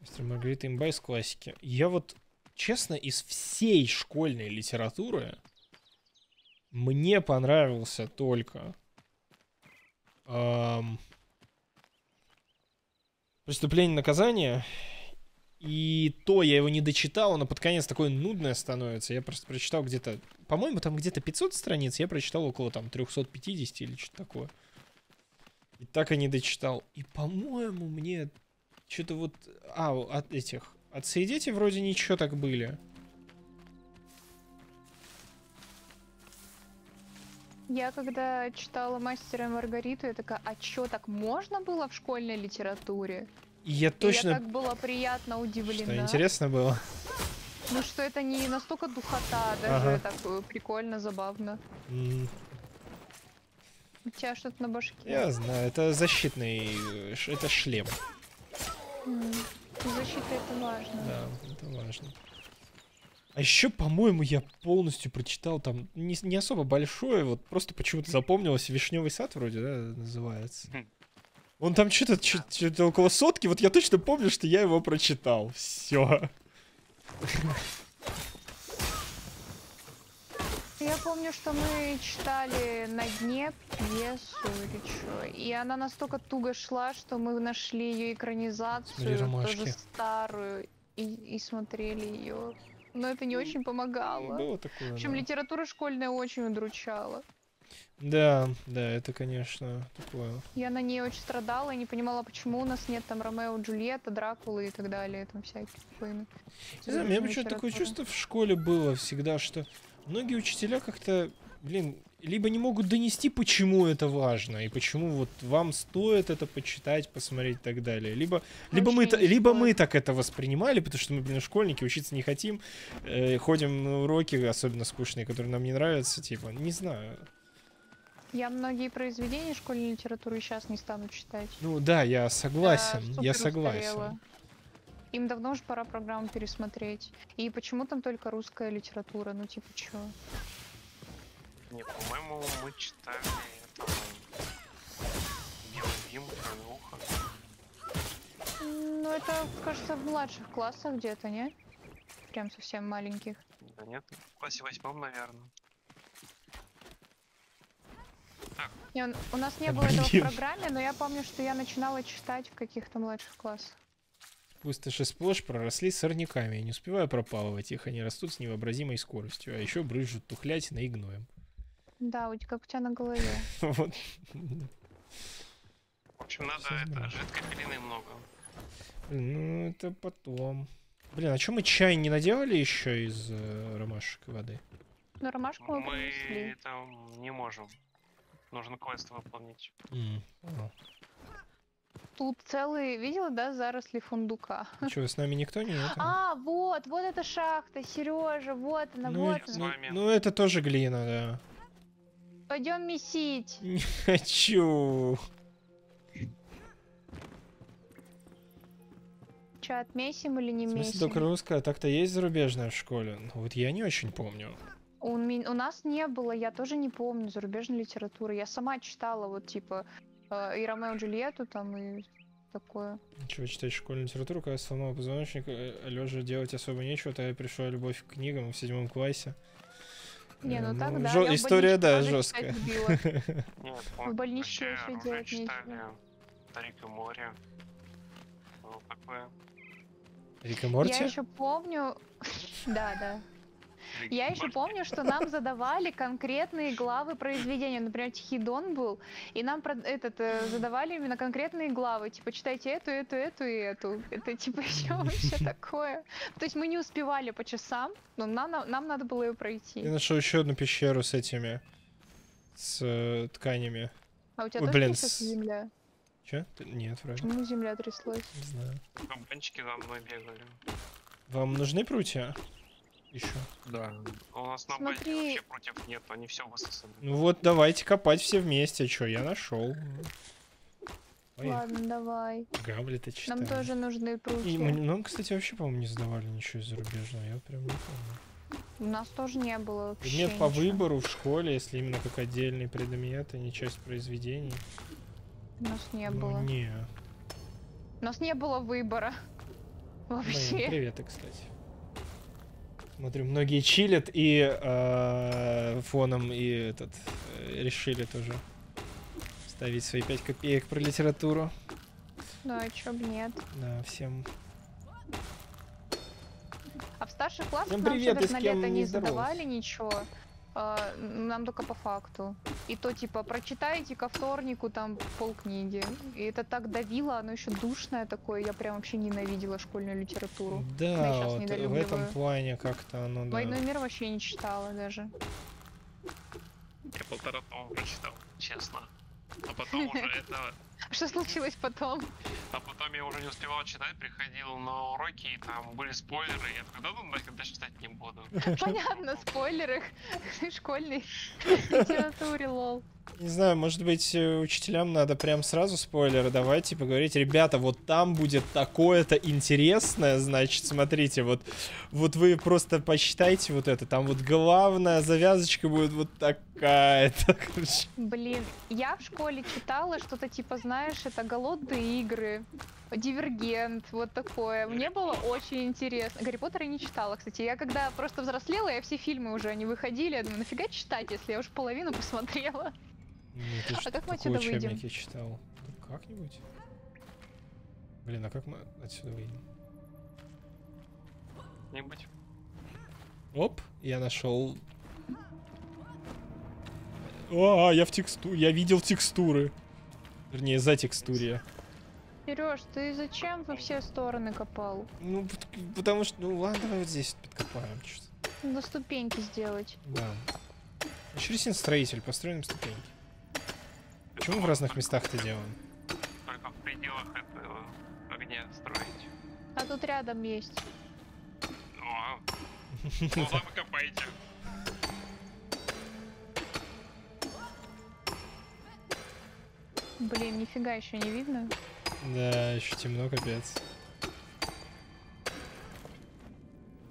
Мистер Маргарита имба из классики. Я вот, честно, из всей школьной литературы мне понравился только... «Преступление и наказание». И то я его не дочитал, оно под конец такое нудное становится. Я просто прочитал где-то, по-моему, там где-то пятьсот страниц. Я прочитал около там трёхсот пятидесяти или что-то такое. И так и не дочитал. И, по-моему, мне что-то вот... А, от этих... Отцы и дети вроде ничего так были. Я когда читала «Мастера и Маргариту», я такая, а чё, так можно было в школьной литературе? Я точно... И я так была приятно удивлена. Что интересно было? Ну что это не настолько духота, даже ага. Так прикольно, забавно. Mm. У тебя что-то на башке. Я знаю, это защитный... Это шлем. Mm. Защита — это важно. Да, это важно. А еще, по-моему, я полностью прочитал там не, не особо большое, вот просто почему-то запомнилось, Вишневый сад вроде, да, называется. Он там что-то что-то около сотки, вот я точно помню, что я его прочитал. Все. Я помню, что мы читали на дне пьесу или что, и она настолько туго шла, что мы нашли ее экранизацию, тоже старую, и, и смотрели ее. Но это не очень помогало. Было такое, в общем, да. Литература школьная очень удручала. Да, да, это, конечно, такое. Я на ней очень страдала и не понимала, почему у нас нет там Ромео, Джульетта, Дракулы и так далее, там всякие войны. Не знаю, у меня почему-то такое чувство в школе было всегда, что многие учителя как-то, блин, либо не могут донести, почему это важно, и почему вот вам стоит это почитать, посмотреть и так далее. Либо, либо, мы, либо мы так это воспринимали, потому что мы, блин, школьники, учиться не хотим, э, ходим на уроки, особенно скучные, которые нам не нравятся, типа, не знаю. Я многие произведения школьной литературы сейчас не стану читать. Ну да, я согласен, да, я согласен. Устарела. Им давно уже пора программу пересмотреть. И почему там только русская литература? Ну типа чё? Не, по-моему, мы читали это... Белый Промеуха. Ну это, кажется, в младших классах где-то, не? Прям совсем маленьких. Да нет, в классе восьмом, наверное. Не, он, у нас не было этого в программе, но я помню, что я начинала читать в каких-то младших классах. Пустоши сплошь проросли сорняками, не успевая пропалывать их, они растут с невообразимой скоростью, а еще брызжут тухлятиной и гноем. Да, у тебя, как у тебя на голове. Вот. В общем, надо это, жидкой пелены много. Ну, это потом. Блин, а что мы чай не наделали еще из э, ромашек и воды? Ну, ромашку мы принесли. Мы там не можем. Нужно квест выполнить. Mm. Oh. Тут целые, видела, да, заросли фундука. Че, с нами никто не? Нет, а, вот, вот эта шахта, Сережа, вот она, ну, вот она. Ну, ну, это тоже глина, да. Пойдем месить. Не хочу. Че, отмесим или не месим? В смысле, только русская, а так-то есть зарубежная в школе? Вот я не очень помню. У, у нас не было, я тоже не помню зарубежной литературы. Я сама читала вот типа э, и Ромео, Джульетту там и такое. Чего читать школьную литературу, когда сломал позвоночник, лежа делать особо нечего, то я пришла любовь к книгам в седьмом классе. Не, ну, ну так, да. Жё... История, да, жесткая. В больничке еще делать нечего. Рик и Морти. Рик и Морти? Я еще помню... Да, да. Я еще помню, что нам задавали конкретные главы произведения. Например, Тихий Дон был, и нам этот, задавали именно конкретные главы. Типа, читайте эту, эту, эту и эту. Это типа еще вообще такое. То есть мы не успевали по часам, но нам, нам надо было ее пройти. Я нашел еще одну пещеру с этими, с э, тканями. А у тебя Ой, тоже блин, с... земля? Че? Нет, вроде. Ну, земля тряслась. Не знаю. Бомбанчики за мной бегали. Вам нужны прутья? Еще. Да. У нас на базе вообще против нет, они все высосаны. Ну вот, давайте копать все вместе, что я нашел. Ладно, давай. Гамлета читаем. Нам тоже нужны прутья. Нам, кстати, вообще, по-моему, не задавали ничего из зарубежного, я прям не помню. У нас тоже не было. Предмет по выбору в школе, если именно как отдельный предмет, а не часть произведений. У нас не было. Не. У нас не было выбора вообще. Привет, кстати. Смотрю, многие чилят и э, фоном и этот э, решили тоже ставить свои пять копеек про литературу. Да, чё б нет. Да, всем. А в старших классах нам, привет, нам на лето не задавали ничего. А, нам только по факту. И то типа прочитайте ко вторнику там полкниги. И это так давило, оно еще душное такое. Я прям вообще ненавидела школьную литературу. Да, вот в этом плане как-то оно, да. «Войну и мир» вообще не читала даже. Я полтора тома прочитал, честно. А потом уже это... Что случилось потом? А потом я уже не успевал читать, приходил на уроки, и там были спойлеры, я тогда думал, нафиг дочитать не буду. Понятно, спойлеры школьной литературе, лол. Не знаю, может быть, учителям надо прям сразу спойлеры давать и поговорить. Ребята, вот там будет такое-то интересное, значит, смотрите, вот, вот вы просто посчитайте вот это. Там вот главная завязочка будет вот такая-то. Блин, я в школе читала что-то типа, знаешь, это голодные игры, Дивергент, вот такое. Мне было очень интересно. Гарри Поттера я не читала, кстати. Я когда просто взрослела, я все фильмы уже не выходили. Я думаю, нафига читать, если я уже половину посмотрела. Нет, а как мы отсюда выйдем? Я читал. Как-нибудь. Блин, а как мы отсюда выйдем? Нибудь. Оп, я нашел. О, я в тексту, я видел текстуры. Вернее, за текстуры. Сереж, ты зачем во все стороны копал? Ну, потому что, ну ладно, давай вот здесь подкопаем что-то. Надо ступеньки сделать. Да. Еще ресин строитель, построим ступеньки. Почему в разных местах это делаем? Только в пределах этого огня строить. А тут рядом есть. Ну, куда вы копаете? Блин, нифига еще не видно. Да, еще темно, капец.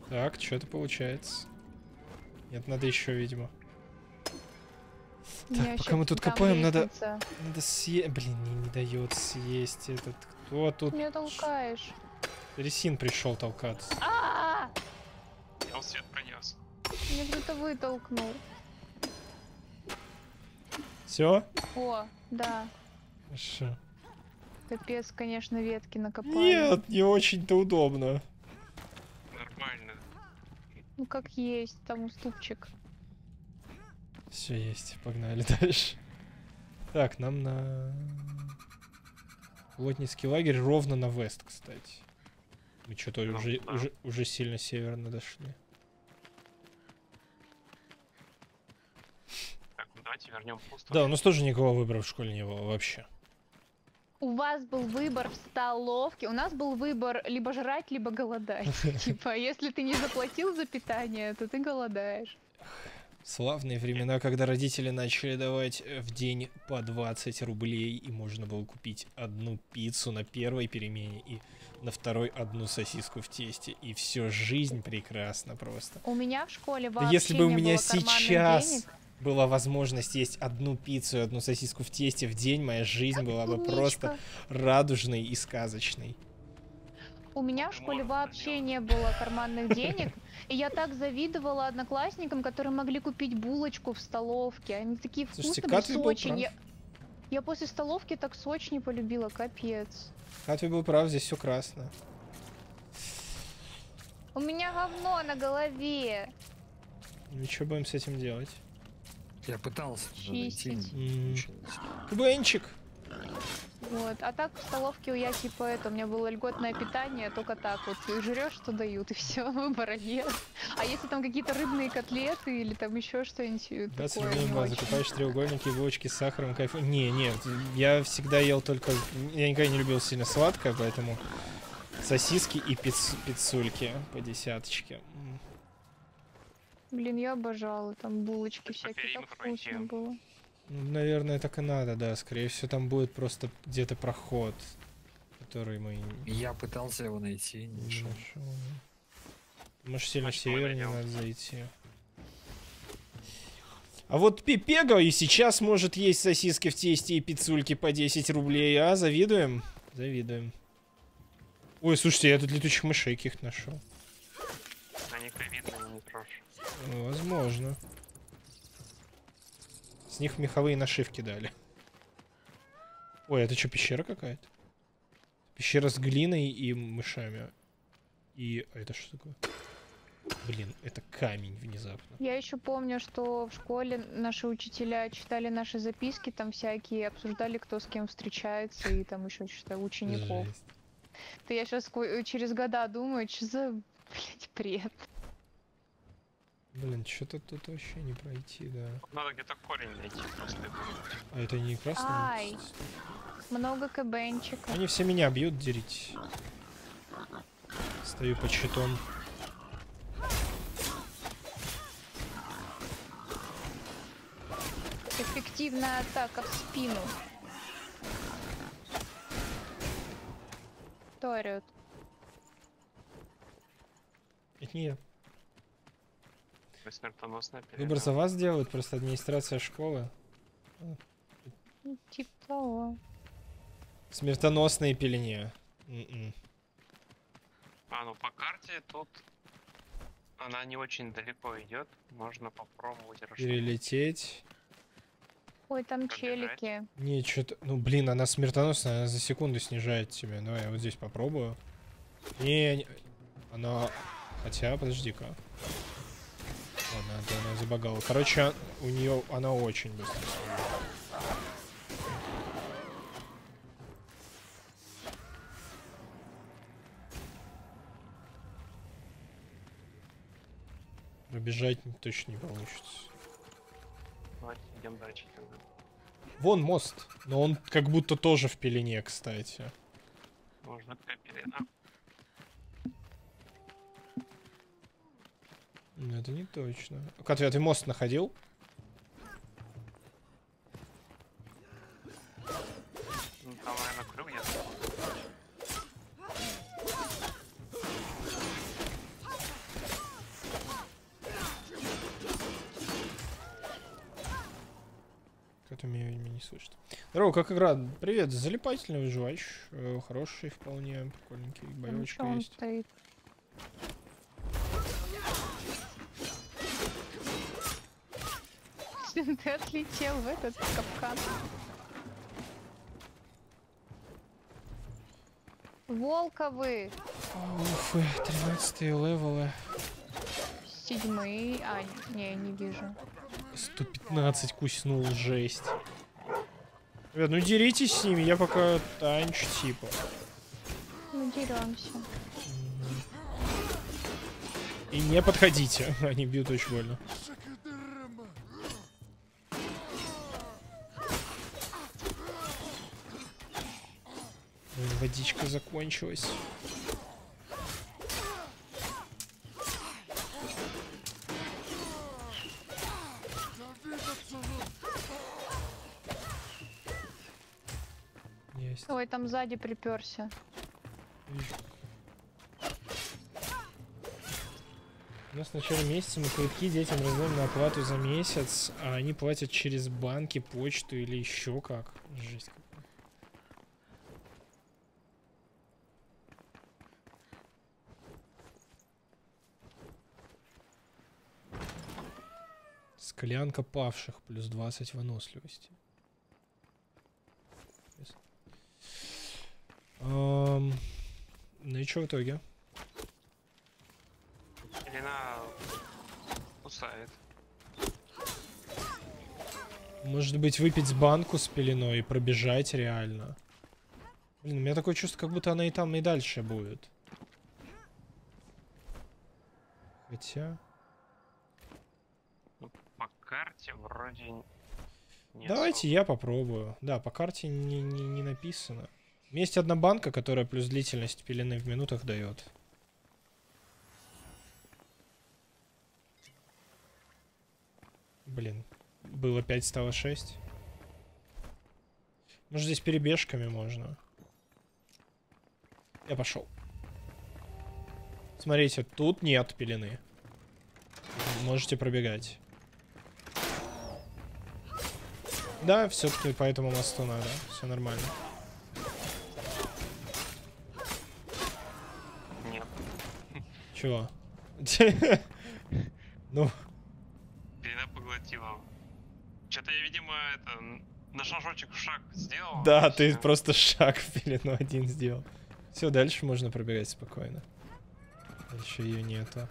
Так, что-то получается. Нет, надо еще, видимо. Так, пока мы тут копаем, надо, надо съесть. Блин, не, не дает съесть этот. Кто тут? Меня толкаешь. Ресин пришел толкаться. А-а-а! Я у свет принес. Меня кто-то вытолкнул. Все? О, да. Хорошо. Капец, конечно, ветки накопали. Нет, не очень-то удобно. Нормально. Ну как есть, там уступчик. Все есть, погнали дальше. Так, нам на... Плотницкий лагерь ровно на вест, кстати. Мы что-то ну, уже, да. уже, уже сильно северно дошли. Так, ну давайте вернем пустоту. Да, у нас тоже никого выбора в школе не было вообще. У вас был выбор в столовке. У нас был выбор либо жрать, либо голодать. Типа, если ты не заплатил за питание, то ты голодаешь. Славные времена, когда родители начали давать в день по двадцать рублей, и можно было купить одну пиццу на первой перемене и на второй одну сосиску в тесте. И все, жизнь прекрасна просто. У меня в школе вообще не было карманных денег. Если бы у меня сейчас была возможность есть одну пиццу и одну сосиску в тесте в день, моя жизнь была бы просто радужной и сказочной. У меня в школе вообще не было карманных денег, и я так завидовала одноклассникам, которые могли купить булочку в столовке. Они такие вкусные, сочные. Я, я после столовки так Сочи не полюбила, капец. Катвей был прав, здесь все красно. У меня говно на голове. Ну и что будем с этим делать? Я пытался. Бенчик. Вот, а так в столовке я типа это, у меня было льготное питание, только так вот, ты жрешь, что дают, и все, выбора нет. А если там какие-то рыбные котлеты или там еще что-нибудь такое, не очень. Закупаешь треугольники, булочки с сахаром, кайф. Не, нет, я всегда ел только, я никогда не любил сильно сладкое, поэтому сосиски и пиц... пиццульки по десяточке. Блин, я обожала, там булочки всякие, так вкусно было. Ну, наверное, так и надо, да. Скорее всего, там будет просто где-то проход, который мы... Я пытался его найти, не нашел. Может, сильно севернее надо зайти. А вот Пипега и сейчас может есть сосиски в тесте и пиццульки по десять рублей, а? Завидуем? Завидуем. Ой, слушайте, я тут летучих мышей каких-то нашел. Они ковидные, не проще. Возможно. С них меховые нашивки дали. Ой, это что, пещера какая-то? Пещера с глиной и мышами. И... А это что такое? Блин, это камень внезапно. Я еще помню, что в школе наши учителя читали наши записки, там всякие, обсуждали, кто с кем встречается, и там еще что-то учеников. Жесть. То я сейчас через года думаю, что за, блядь, бред. Блин, что-то тут вообще не пройти, да. Надо где-то корень найти просто. А это не красный? Ай, много кабенчиков. Они все меня бьют, дерить. Стою под щитом. эффективная атака в спину. Кто орёт? Это не я. Выбор за вас делают, просто администрация школы. Типа того. Смертоносные пелене. Mm-mm. А, ну по карте тут она не очень далеко идет. Можно попробовать перелететь. Ой, там побежать. Челики. Не, что-то. Ну блин, она смертоносная, она за секунду снижает тебя. Давай я вот здесь попробую. Не, не... она. Хотя, подожди-ка. Ладно, она забагала. Короче, у нее она очень быстро. Пробежать точно не получится. Давайте идем дальше. Вон мост, но он как будто тоже в пелене, кстати. Можно такая пелена. Это не точно. Котвя, ты мост находил? Ну, там, наверное, крюк нет. Кот меня, меня не слышит. Здорово, как игра? Привет, залипательный выживач. Хороший, вполне прикольненький. Боевочка есть. Стоит. Ты отлетел в этот капкан. Волковы. Уфы, тринадцатые левелы. Седьмые. А, не, не вижу. сто пятнадцать куснул, жесть. Ребят, ну деритесь с ними, я пока танчу типа. Ну деремся. И не подходите, они бьют очень больно. Водичка закончилась. Есть. Ой, там сзади приперся. У нас в начале месяца мы квитки детям раздаем на оплату за месяц, а они платят через банки, почту или еще как. Жесть. Склянка павших, плюс двадцать выносливости. Эм, ну и что в итоге? Пелена кусает. Может быть, выпить банку с пеленой и пробежать реально? Блин, у меня такое чувство, как будто она и там, и дальше будет. Хотя... карте вроде не. Давайте особо. Я попробую. Да, по карте не, не, не написано. Есть одна банка, которая плюс длительность пелены в минутах дает. Блин, было пять, стало шесть. Может, здесь перебежками можно. Я пошел. Смотрите, тут нет пелены. Можете пробегать. Да, все-таки по этому мосту надо. Все нормально. Нет. Чего? Ну. Пелена поглотила. Что-то я, видимо, это на шажочек шаг сделал. Да, ты просто шаг в пелену один сделал. Все, дальше можно пробегать спокойно. Дальше ее нету.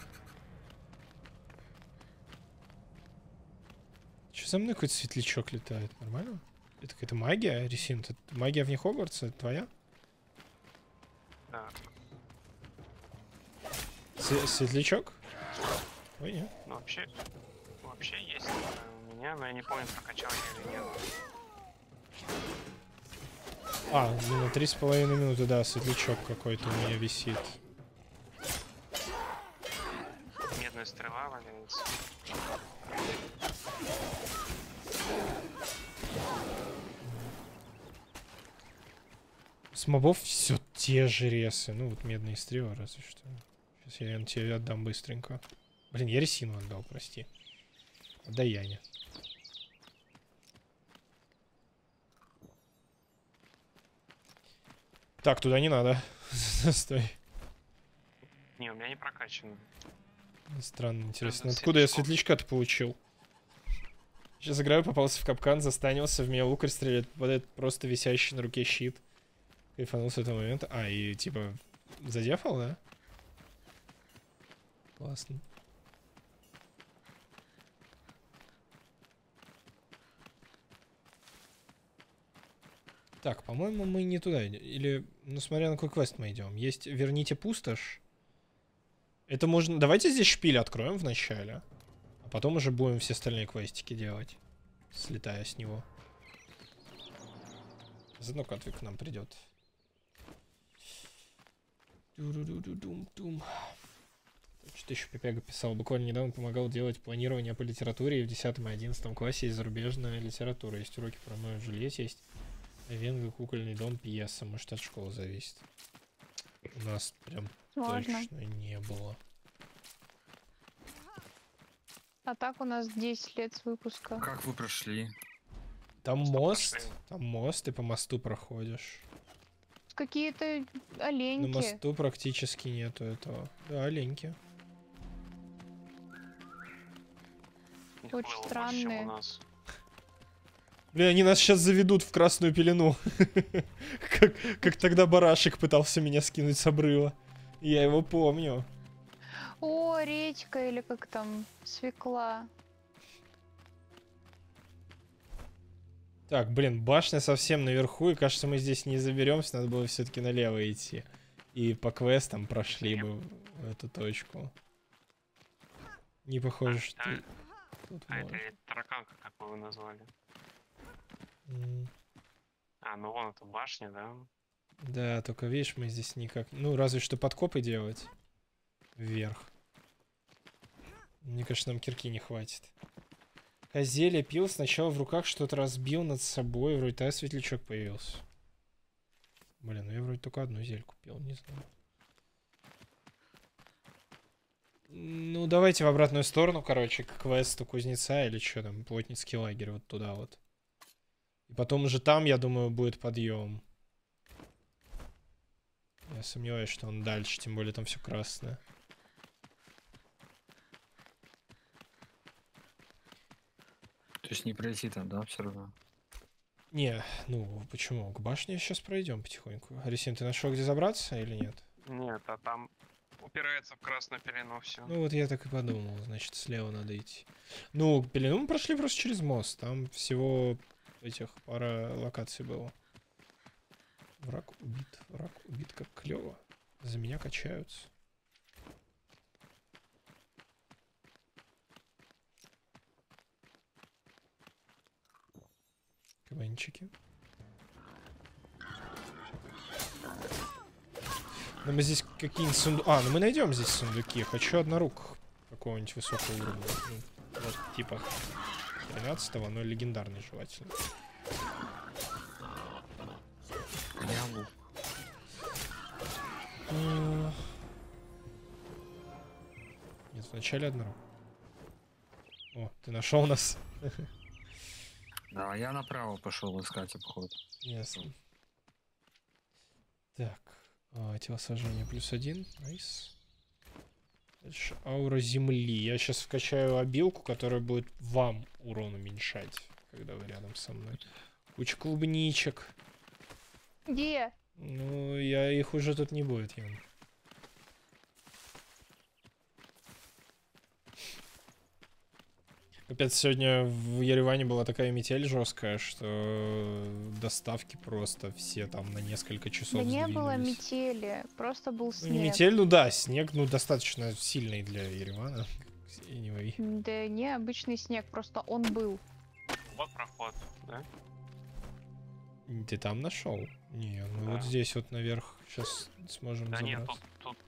За мной какой-то светлячок летает, нормально? Это какая-то магия, Ресин? Это магия вне Хогвартса, это твоя? Да. Светлячок? Ой, нет. Ну, вообще, вообще есть у меня, но я не помню, прокачал я или нет. А, на три с половиной минуты, да, светлячок какой-то у меня висит. Медная стрела валяется. С мобов все те же ресы. Ну вот медные стрелы разве что. Сейчас я, наверное, тебе отдам быстренько. Блин, я ресину отдал, прости. Отдай Яне. Так, туда не надо. Стой. Не, у меня не прокачано. Странно, интересно. Откуда я светлячка-то получил? Сейчас играю, попался в капкан, застанился, в меня лукарь стреляет, попадает просто висящий на руке щит. Кайфанул с этого момента. А, и типа задефал, да? Классно. Так, по-моему, мы не туда идем. Или, ну, смотря на какой квест мы идем. Есть «Верните пустошь». Это можно... Давайте здесь шпиль откроем вначале. А потом уже будем все остальные квестики делать, слетая с него. Заодно Катвик к нам придет. Тысячу пипега писал. Буквально недавно помогал делать планирование по литературе. И в десятом и одиннадцатом классе есть зарубежная литература. Есть уроки про Ромео и Джульетт, есть «Венгрия», «Кукольный дом», пьеса. Может, от школы зависит. У нас прям ладно, точно не было. А так у нас десять лет с выпуска. Как вы прошли? Там мост, там мост, и по мосту проходишь. Какие-то оленьки. На мосту практически нету этого. Да, оленьки. Очень странные. Блин, они нас сейчас заведут в красную пелену. Как, как тогда барашек пытался меня скинуть с обрыва. Я его помню. О, речка или как там, свекла. Так, блин, башня совсем наверху, и кажется, мы здесь не заберемся, надо было все-таки налево идти. И по квестам прошли бы в эту точку. Не похоже, а, что... А, тут а это тараканка, как вы его назвали. Mm. А, ну вон это башня, да? Да, только видишь, мы здесь никак... Ну, разве что подкопы делать вверх. Мне кажется, нам кирки не хватит. Козелье пил, сначала в руках что-то разбил над собой, вроде та светлячок появился. Блин, ну я вроде только одну зельку пил, не знаю. Ну давайте в обратную сторону, короче, к квесту кузнеца или что там, плотницкий лагерь, вот туда вот. И потом уже там, я думаю, будет подъем. Я сомневаюсь, что он дальше, тем более там все красное. То есть не пройти там, да, все равно? Не, ну почему? К башне сейчас пройдем потихоньку. Арисим, ты нашел, где забраться или нет? Нет, а там упирается в красную пелену все. Ну вот я так и подумал, значит слева надо идти. Ну, пелену мы прошли просто через мост, там всего этих пара локаций было. Враг убит, враг убит, как клево. За меня качаются. Кабанчики. Но мы здесь какие-нибудь сундуки... А, ну мы найдем здесь сундуки. Хочу однорук какого-нибудь высокого уровня. Ну, вот, типа тринадцатого, но легендарный желательно. Нет, вначале однорук. О, ты нашел нас. Да, я направо пошел искать обход. Ясно. Так, а, телосложение плюс один. Найс. Дальше аура земли. Я сейчас вкачаю обилку, которая будет вам урон уменьшать, когда вы рядом со мной. Куча клубничек. Где? Ну, я их уже тут не будет, Ян. Опять сегодня в Ереване была такая метель жесткая, что доставки просто все там на несколько часов сдвинулись. Да не было метели, просто был снег. Ну, метель, ну да, снег, ну достаточно сильный для Еревана. Anyway. Да не обычный снег, просто он был. Вот проход, да? Ты там нашел? Не, ну да, вот здесь вот наверх сейчас сможем. Да забраться. Нет, тут, тут...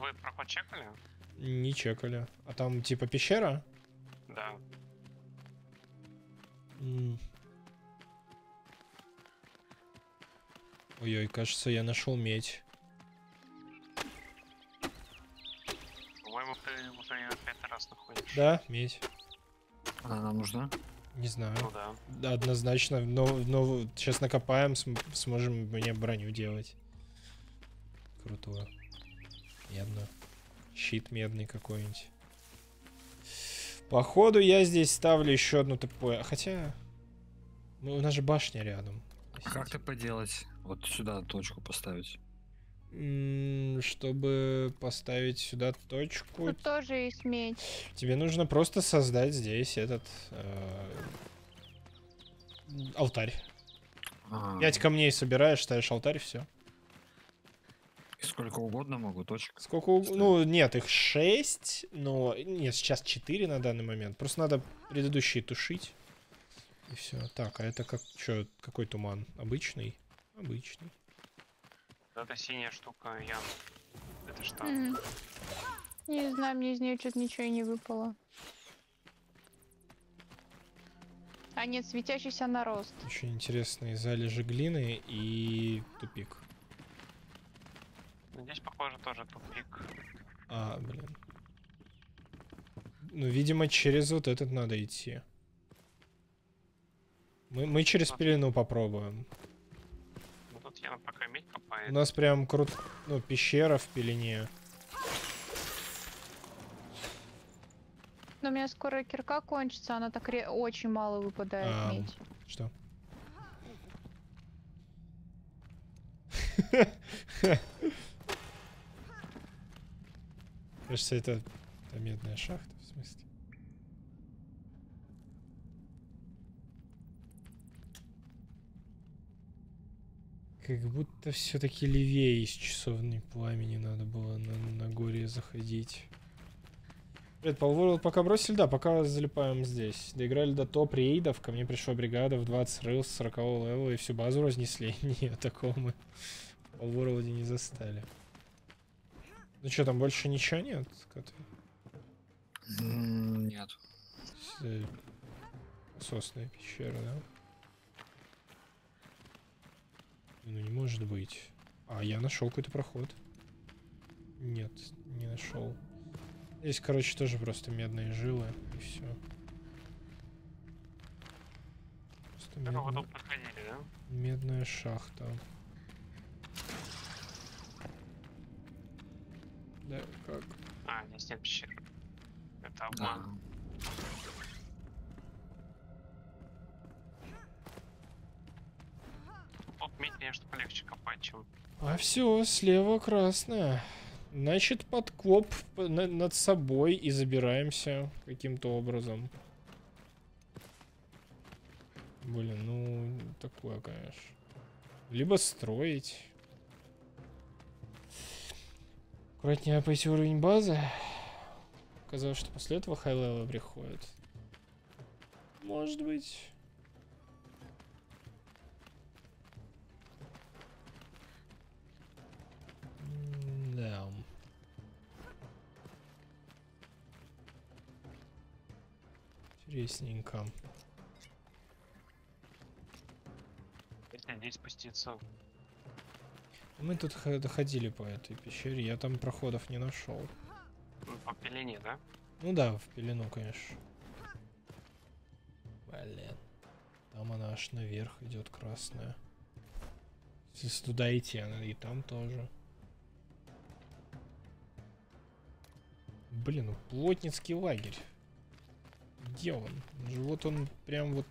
Вы проход чекали? Не чекали. А там типа пещера? Да. Mm. Ой-ой, кажется, я нашел медь. По-моему, ты уже ее пять раз находишь. Да, медь. Она нам нужна? Не знаю. Ну, да. Да, однозначно. Но, но сейчас накопаем, см сможем мне броню делать. Крутую. Медную. Щит медный какой-нибудь. Походу я здесь ставлю еще одну ТП. Хотя... Ну, у нас же башня рядом. А как ТП делать? Вот сюда точку поставить. Чтобы поставить сюда точку... Тут тоже есть меч. Тебе нужно просто создать здесь этот... Э, алтарь. А -а -а. Пять камней собираешь, ставишь алтарь, все. Сколько угодно могу точек. Сколько угодно. Ну, нет, их шесть, но... Нет, сейчас четыре на данный момент. Просто надо предыдущие тушить. И все. Так, а это как... Что, какой туман? Обычный? Обычный. Это синяя штука, Ян. Это что? Mm. Не знаю, мне из нее что-то ничего и не выпало. А нет, светящийся нарост. Очень интересные залежи глины и тупик. Здесь, похоже, тоже тупик. А, блин. Ну, видимо, через вот этот надо идти. Мы, мы через пелену попробуем. У нас прям крут... ну, пещера в пелене. Но у меня скоро кирка кончится, она так ре... очень мало выпадает. А, медь. Что? Кажется, это... это медная шахта, в смысле. Как будто все-таки левее из часовни пламени надо было на, на горе заходить. Привет, Полворл, пока бросили, да, пока залипаем здесь. Доиграли до топ-рейдов, ко мне пришла бригада в двадцать рыл с сорокового левела и всю базу разнесли. Нет, такого мы в Полворлде не застали. Ну что, там больше ничего нет? Нет. Сосная пещера, да? Ну не может быть. А, я нашел какой-то проход. Нет, не нашел. Здесь, короче, тоже просто медные жилы и все. Медная... медная шахта. Да, как? А, здесь нет пещеры. Это обман. Что полегче копать, чем... А все, слева красная. Значит, подкоп над собой и забираемся каким-то образом. Блин, ну такое, конечно. Либо строить. Аккуратнее пойти уровень базы. Казалось, что после этого хай-левел приходит. Может быть... Интересненько. Здесь спуститься. Мы тут доходили по этой пещере, я там проходов не нашел. По пелене, да? Ну да, в пелену, конечно. Блин. Там она аж наверх идет красная. Если туда идти, она и там тоже. Блин, плотницкий лагерь. Где он? Вот он прям вот...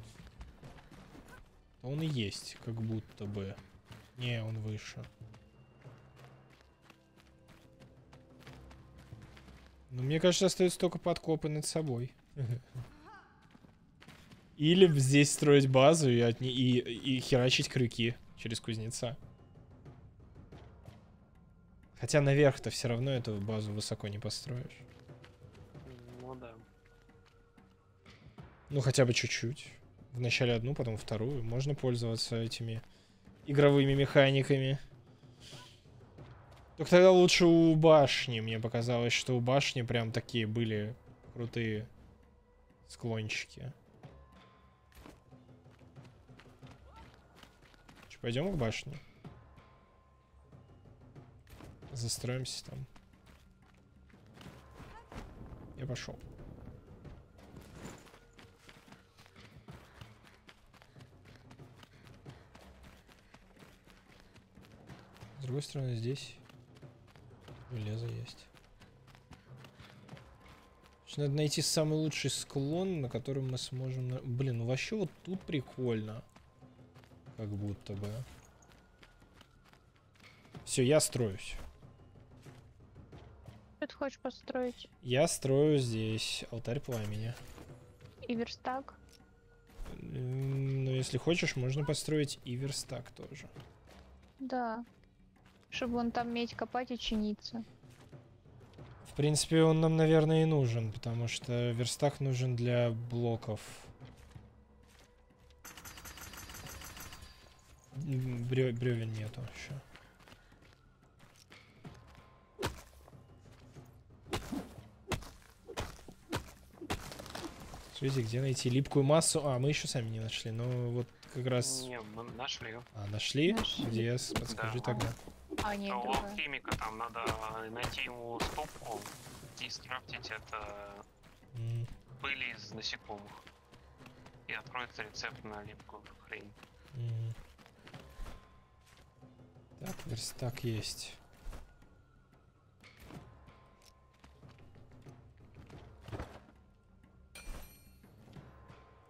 Он и есть, как будто бы. Не, он выше. Но мне кажется, остается только подкопы над собой. Или здесь строить базу и, отне... и... и херачить крюки через кузнеца. Хотя наверх-то все равно эту базу высоко не построишь. Ну, хотя бы чуть-чуть. Вначале одну, потом вторую. Можно пользоваться этими игровыми механиками. Только тогда лучше у башни. Мне показалось, что у башни прям такие были крутые склончики. Пойдем к башне? застроимся там. Я пошел. С другой стороны здесь железо есть. Надо найти самый лучший склон, на котором мы сможем... Блин, ну вообще вот тут прикольно. Как будто бы. Все, я строюсь. Что ты хочешь построить? Я строю здесь алтарь пламени. И верстак? Ну, если хочешь, можно построить и верстак тоже. Да. Чтобы он там медь копать и чиниться. В принципе, он нам, наверное, и нужен, потому что верстак нужен для блоков. Брё- брёвен нету еще. Смотрите, где найти липкую массу. А, мы еще сами не нашли, но вот как раз... Не, мы нашли. А, нашли? нашли. Где? Подскажи, да, тогда. А, нет, у алхимика там надо найти ему стопку и скрафтить это mm. пыли из насекомых. И откроется рецепт на липкую хрень. Mm. Так, верстак есть.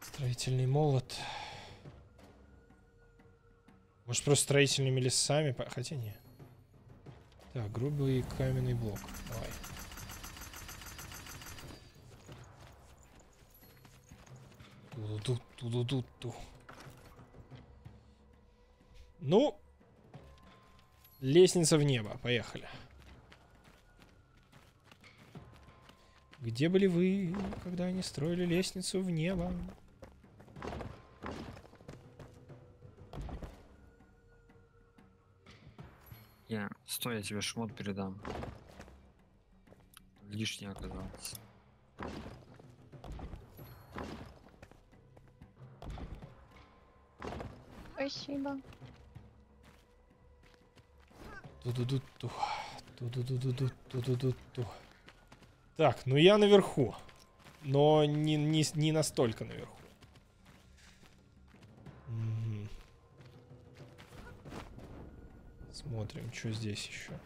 Строительный молот. Может, просто строительными лесами? Хотя нет. Так, грубый каменный блок. Давай. Ту-ду-ту-ду-ту-ту. Ну, лестница в небо. Поехали. Где были вы, когда они строили лестницу в небо? Я... Стой, я тебе шмот передам. Лишнее оказалось. Спасибо. Ту-ду-ду-ту. Ту-ду-ду-ду-ду. Ту-ду-ду-ту. Так, ну я наверху. Но не, не, не настолько наверху. Смотрим, что здесь еще.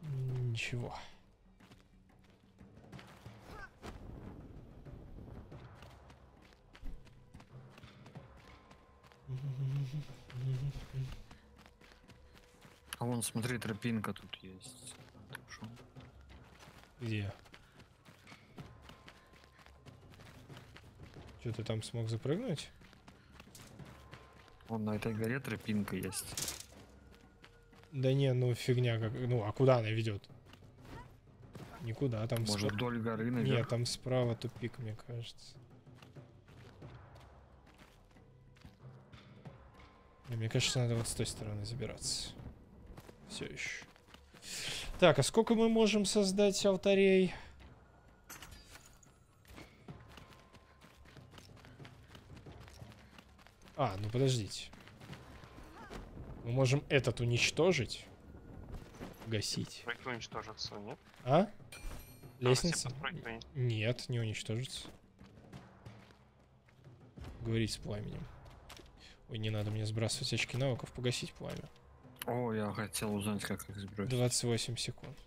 Ничего. А вон, смотри, тропинка тут есть. Где? Что, ты там смог запрыгнуть? Вон на этой горе тропинка есть. Да не, ну фигня как. Ну а куда она ведет? Никуда, там. Может, спр... вдоль горы наверх? Нет, там справа тупик, мне кажется. Мне кажется, надо вот с той стороны забираться. Все еще. Так, а сколько мы можем создать алтарей? А, ну подождите. Мы можем этот уничтожить. Гасить. Проект уничтожится, нет? А? Лестница? Нет, не уничтожится. Говорить с пламенем. Ой, не надо мне сбрасывать очки навыков, погасить пламя. О, я хотел узнать, как их сбросить. двадцать восемь секунд.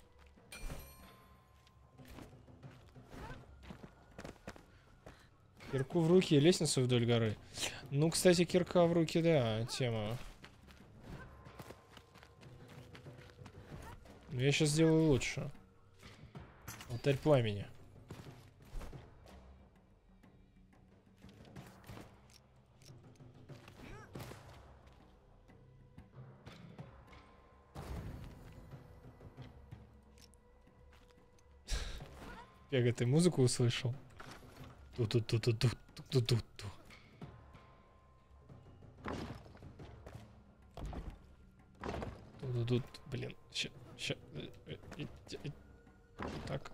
Кирку в руки и лестницу вдоль горы. Ну, кстати, кирка в руки, да, тема. Но я сейчас сделаю лучше. Алтарь пламени. Пега, ты музыку услышал? Ту-ту-ту-ту-ту-ту-ту-ту. Тут, блин, ща, ща, так.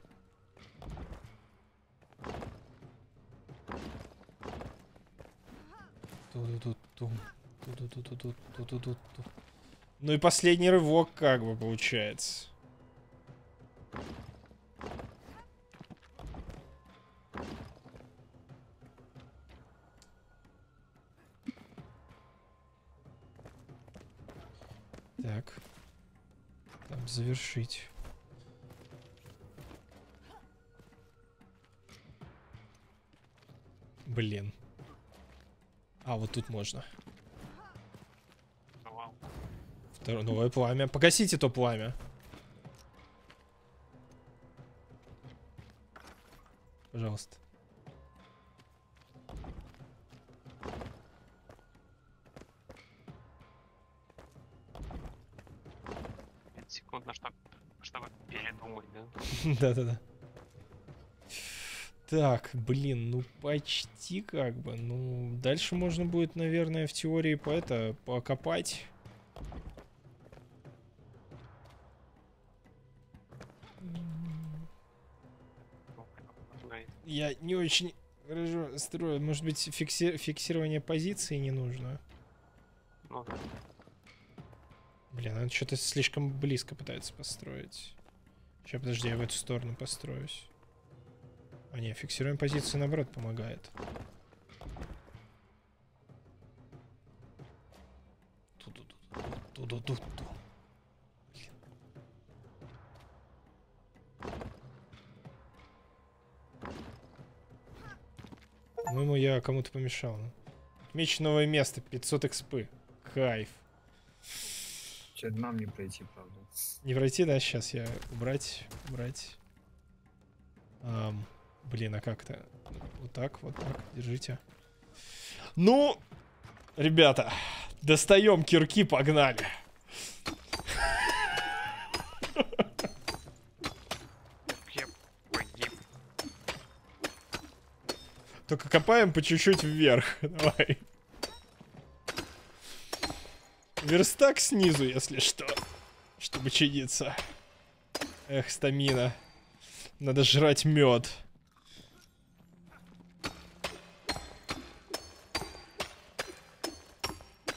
Ту-ту-ту-ту, ту-ту-ту-ту-ту-ту-ту-ту. Ну и последний рывок, как бы, получается. Так. Там завершить. Блин. А, вот тут можно. Второе новое пламя. Погасите то пламя. Пожалуйста. пять секунд, на что, чтобы передумать, да? Да-да-да. Так, блин, ну почти как бы. Ну, дальше можно будет, наверное, в теории по это покопать. Я не очень хорошо строю. Может быть, фикси фиксирование позиции не нужно? Ну. Блин, он что-то слишком близко пытается построить. Сейчас, подожди, я в эту сторону построюсь. А не, фиксируем позицию, наоборот, помогает. Ту-ду-ду-ду-ду-ду-ду. По-моему, я кому-то помешал. Меч, новое место, пятьсот экспы. Кайф. Сейчас нам не пройти, правда. Не пройти, да? Сейчас я убрать, убрать. Ам... Блин, а как-то? Вот так, вот так, держите. Ну, ребята, достаем кирки, погнали. Только копаем по чуть-чуть вверх. Давай. Верстак снизу, если что. Чтобы чиниться. Эх, стамина. Надо жрать мед.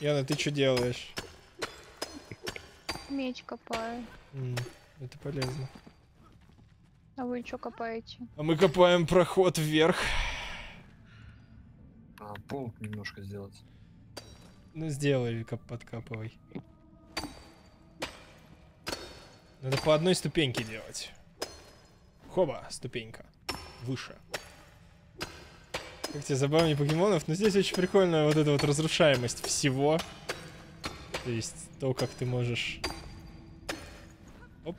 Яна, ты что делаешь? Меч копаю. Mm, это полезно. А вы что копаете? А мы копаем проход вверх. А, пол немножко сделать. Ну сделай, как подкапывай. Надо по одной ступеньке делать. Хоба, ступенька. Выше. Как тебе забавнее покемонов, но здесь очень прикольная вот эта вот разрушаемость всего. То есть то, как ты можешь... Оп.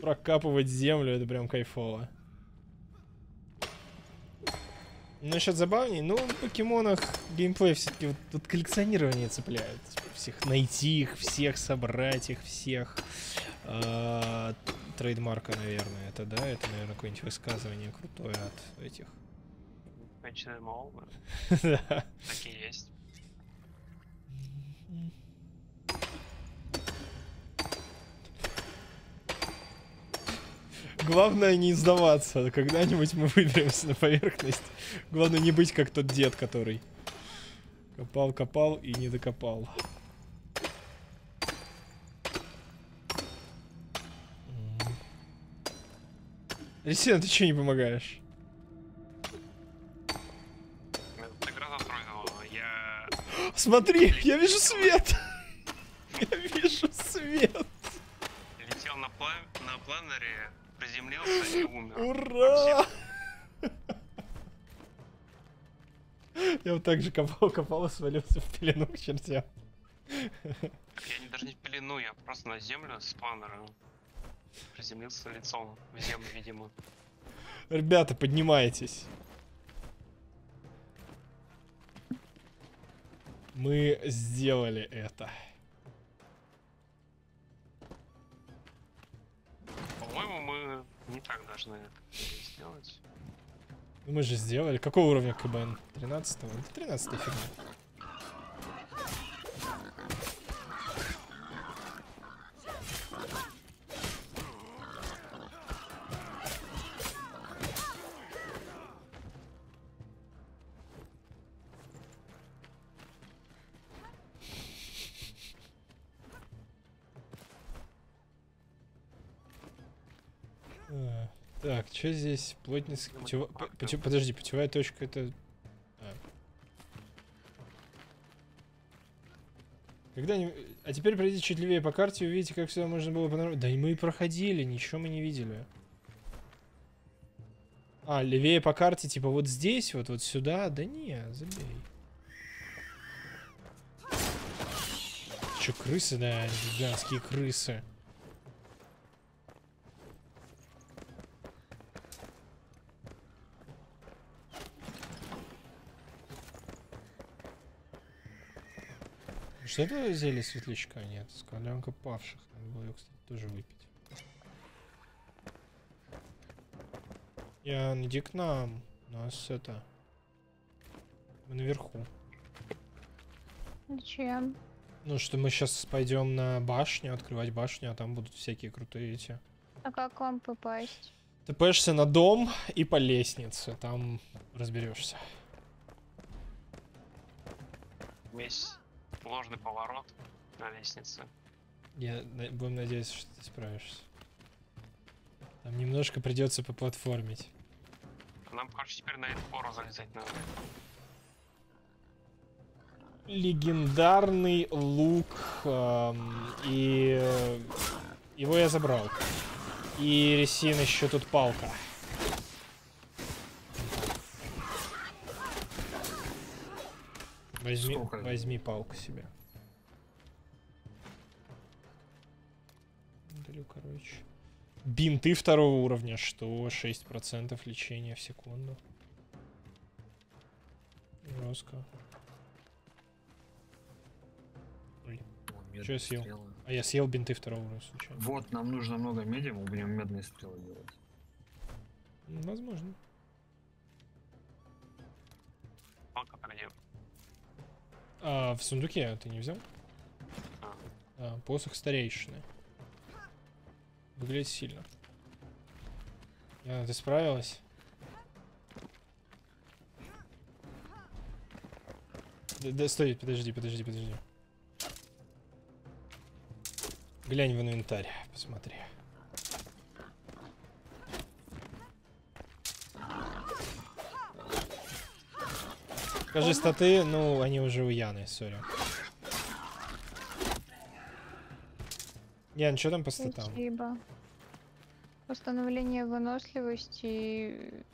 Прокапывать землю, это прям кайфово. Ну, сейчас забавнее, ну, в покемонах геймплей все-таки вот тут коллекционирование цепляет. Всех найти, их всех собрать, их всех... Э-э трейдмарка, наверное, это, да? Это, наверное, какое-нибудь высказывание крутое от этих... Да. Так и есть. Главное не сдаваться. Когда-нибудь мы выберемся на поверхность. Главное не быть как тот дед, который копал, копал и не докопал. Алексей, ты че не помогаешь? Я... Смотри, я вижу свет. Я вижу свет. Летел на планере. Приземлился и умер. Ура! Я вот так же копал, копал и свалился в пелену к чертям. Я не даже не в пелену, я просто на землю с планером приземлился лицом в землю, видимо. Ребята, поднимайтесь. Мы сделали это. По-моему, мы не так должны это сделать. Мы же сделали. Какого уровня КБН? тринадцатого? тринадцатая фигня. Так, что здесь? Плотница, путева... Путев... Подожди, путевая точка это... А. Когда-нибудь... А теперь пройдите чуть левее по карте и увидите, как сюда можно было понравиться. Да и мы и проходили, ничего мы не видели. А, левее по карте, типа вот здесь, вот, вот сюда. Да не, забей. Че, крысы, да, гигантские крысы. Что это зелье светлячка? Нет, скалянка павших. Надо было ее, кстати, тоже выпить. Ян, иди к нам. У нас это... Мы наверху. Зачем? Ну, что мы сейчас пойдем на башню, открывать башню, а там будут всякие крутые эти. А как вам попасть? Ты пешься на дом и по лестнице. Там разберешься. Весь сложный поворот на лестнице. Я, будем надеяться, что ты справишься. Там немножко придется поплатформить. Нам, короче, теперь на эту пору залезать надо. Легендарный лук. Эм, и э, его я забрал. И ресин еще тут палка. Возьми, возьми палку себе. Далю, короче. Бинты второго уровня, что шесть процентов лечения в секунду. Жестко. Что я съел? Стрелы. А я съел бинты второго уровня случайно. Вот, нам нужно много меди, мы будем медные стрелы делать. Возможно. Палка пройдет. А в сундуке ты не взял? А. А, посох старейшины. Выглядит сильно. Яна, ты справилась? Да, да, стой, подожди, подожди, подожди. Глянь в инвентарь, посмотри. Скажи статы, ну они уже у Яны, сори. Ян, что там по статам? Спасибо. Восстановление выносливости,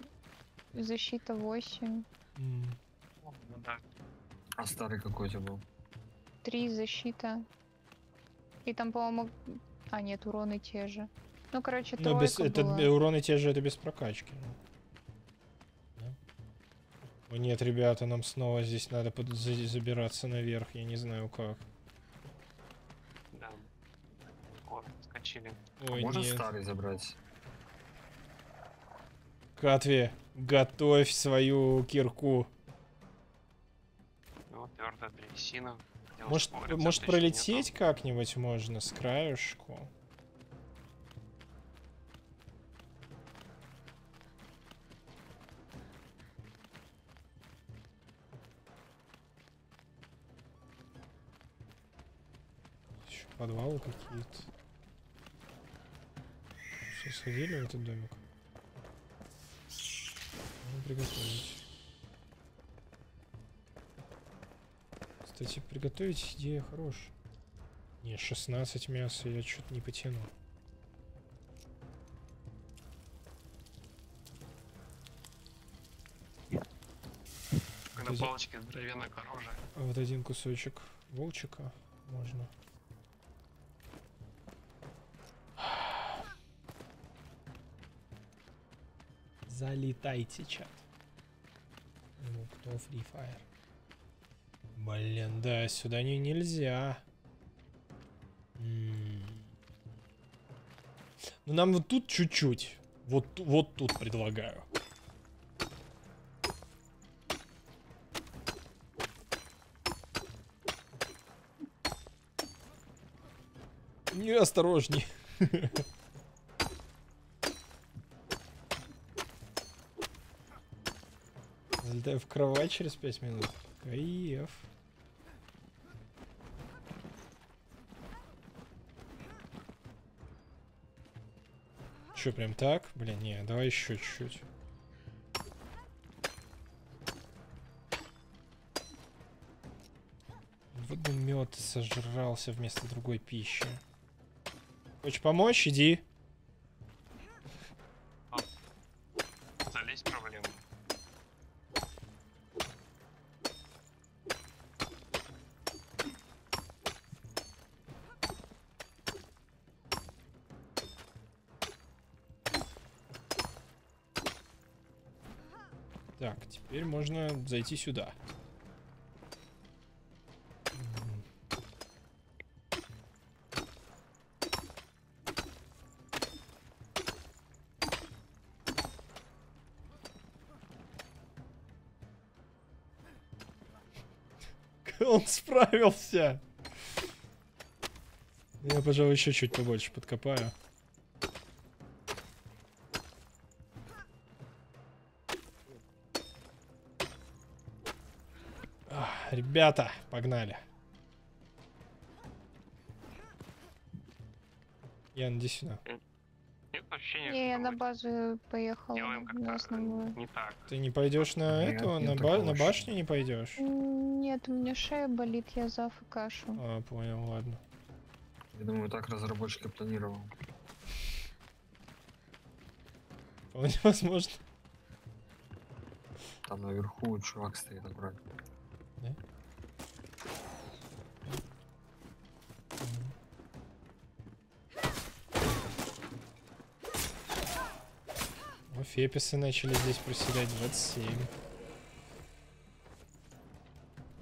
защита восемь. Mm. А старый какой-то был? три защита. И там, по-моему... А, нет, уроны те же. Ну, короче, тройка без... это уроны те же, это без прокачки. Да? О, нет, ребята, нам снова здесь надо под... забираться наверх. Я не знаю, как. Да. О, скачили. Ой, а можно нет. Старый забрать? Катви, готовь свою кирку. Ну, твердая древесина. Может, может пролететь как-нибудь можно с краюшку? Еще подвалы какие-то. Все, сходили в этот домик? Надо приготовить. Кстати, приготовить идея хорошая. Не, шестнадцать мяса я что-то не потяну. На вот палочке один... здоровенная корожа. Вот один кусочек волчика можно. Залетайте, чат. Ну, кто Free Fire? Блин, да, сюда не нельзя. М-м. Ну, нам вот тут чуть-чуть. Вот, вот тут предлагаю. Не, осторожней. Залетаю в кровать через пять минут. Кайф. Че, прям так? Блин, не, давай еще чуть-чуть. Вот бы мед сожрался вместо другой пищи. Хочешь помочь? Иди. Залезть проблема. Так, теперь можно зайти сюда. Он справился. Я, пожалуй, еще чуть побольше подкопаю. Ребята, погнали. Ян, иди сюда. Нет, вообще нет. Не, я на базу поехал. Не так. Ты не пойдешь на нет, эту, на, ба на башню не пойдешь? Нет, у меня шея болит, я зав и кашу. А, понял, ладно. Я думаю, так разработчик и планировал. Вполне возможно. Там наверху чувак стоит аккуратно. Да? О, феписы начали здесь проседать. Двадцать семь.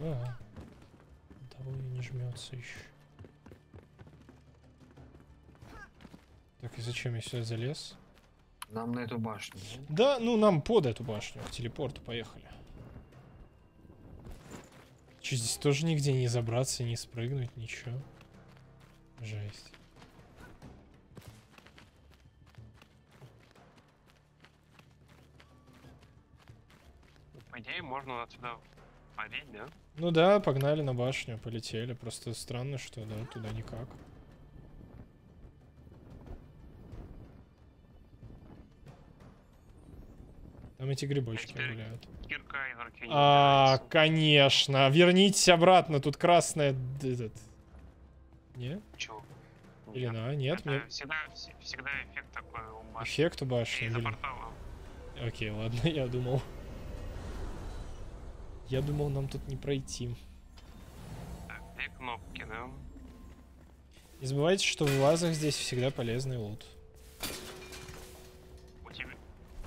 А, довольно не жмется еще. Так, и зачем я сюда залез? Нам на эту башню. Да, ну нам под эту башню, к телепорту поехали. Че, здесь тоже нигде не забраться, не спрыгнуть, ничего. Жесть. По идее, можно отсюда парить, да? Ну да, погнали на башню, полетели. Просто странно, что да, туда никак. Там эти грибочки гуляют. А, конечно. Вернитесь обратно. Тут красная. Этот. Не? Чего? Или на? Нет. Мне... Всегда, всегда эффект такой у башни. Эффект у башни. Или... Окей, ладно, я думал. Я думал, нам тут не пройти. Так, две кнопки, да? Не забывайте, что в лазах здесь всегда полезный лут.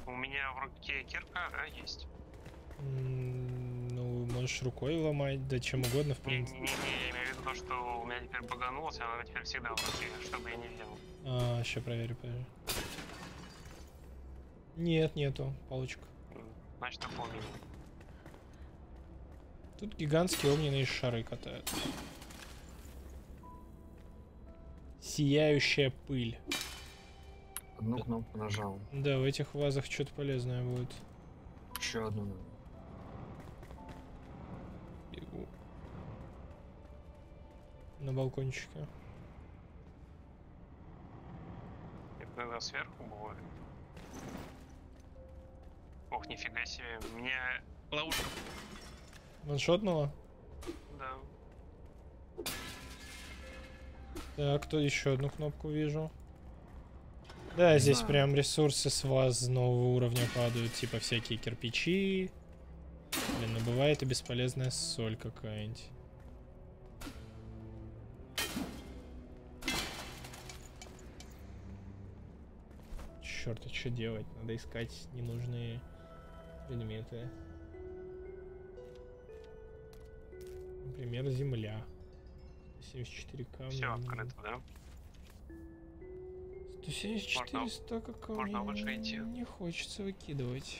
У меня в руке кирка, да, есть? Mm, ну, можешь рукой ломать, да чем угодно, в принципе. Не, не, не, я имею в виду то, что у меня теперь баганулась, она теперь всегда в руке, чтобы я не делал. А, сейчас проверю, проверю. Нет, нету, палочка. Значит, помню. Тут гигантские огненные шары катают. Сияющая пыль. Одну кнопку нажал. Да, в этих вазах что-то полезное будет. Еще одну. Бегу. На балкончике. Это, наверное, сверху бывает. Ох, нифига себе. Меня ловушка. Ваншотнула? Да. Так, тут еще одну кнопку вижу. Да, здесь да. Прям ресурсы с вас нового уровня падают, типа всякие кирпичи. Блин, ну бывает и бесполезная соль какая-нибудь. Черт, а что делать? Надо искать ненужные предметы. Например, земля. семьдесят четыре камня. Все открыто, да? сто семьдесят четыре, так как можно лучше идти. Не хочется выкидывать.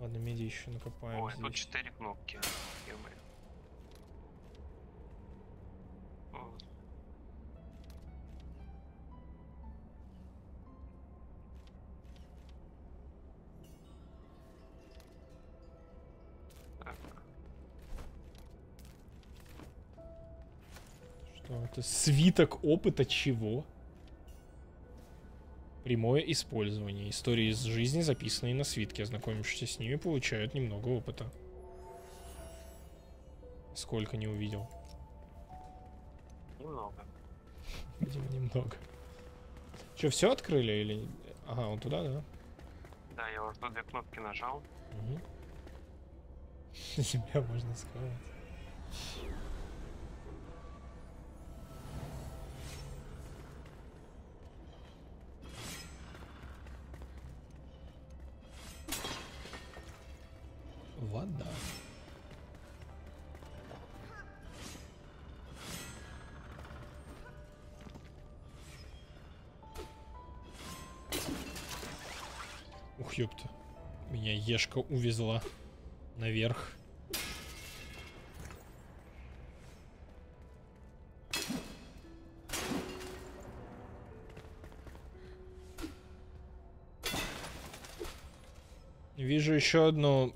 Ладно, меди еще накопаем. Ой, здесь. Тут четыре кнопки. Свиток опыта чего? Прямое использование. Истории из жизни, записанные на свитке. Ознакомившись с ними, получают немного опыта. Сколько не увидел? Немного. Видимо, немного. Че, все открыли или... Ага, вот туда, да? Да, я уже две кнопки нажал. Угу. Земля, можно сказать. Вода. Ух, ёпта. Меня Ешка увезла наверх. Вижу еще одну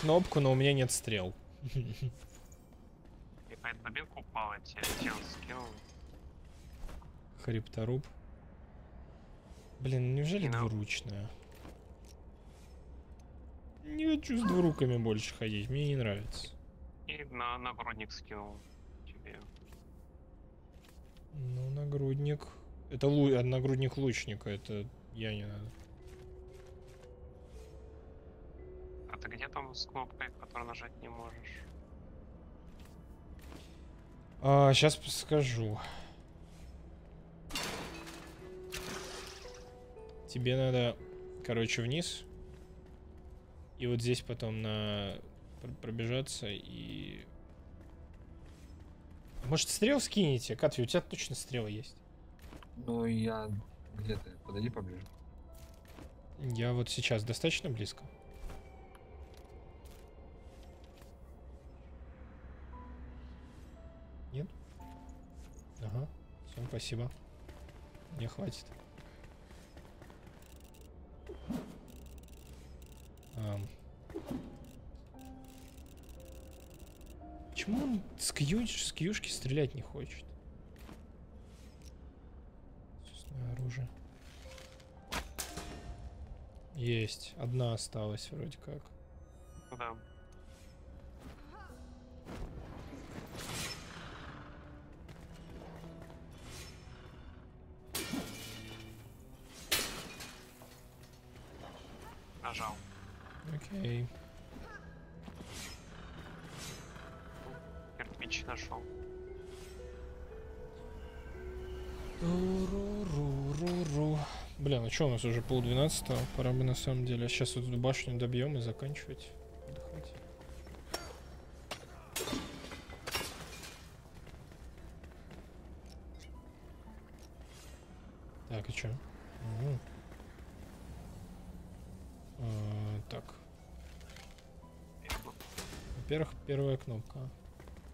кнопку, но у меня нет стрел. И по этому бинку упал, эти стрелы скинул. Хребторуб. Блин, неужели двуручная? Не хочу с двуруками больше ходить, мне не нравится. И на нагрудник скинул тебе. Ну, нагрудник. Это лу... нагрудник лучника, это я не надо. А ты где там с кнопкой, которую нажать не можешь? А, сейчас подскажу. Тебе надо, короче, вниз. И вот здесь потом на пробежаться и... Может, стрел скинете? Катви, у тебя точно стрелы есть? Ну, я... Где-то. Подойди поближе. Я вот сейчас достаточно близко. Нет? Ага. Все, спасибо. Мне хватит. Почему он с, кью, с кьюшки стрелять не хочет? Честное оружие. Есть. Одна осталась вроде как. Да. Нажал. Окей. Кирпич нашел. Ру-ру-ру-ру-ру. Бля, ну что, у нас уже полдвенадцатого. Пора бы на самом деле. Сейчас вот эту башню добьем и заканчивать. Отдыхать. Так, и что? Угу. А, так. Во-первых, первая кнопка.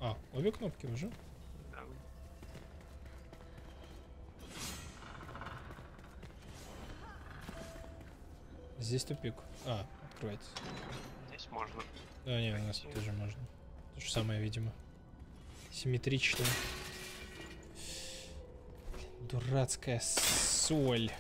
А, обе кнопки уже? Да. Здесь тупик. А, открывается. Здесь можно. Да, нет, у нас тоже можно. То же самое, видимо. Симметрично. Дурацкая соль.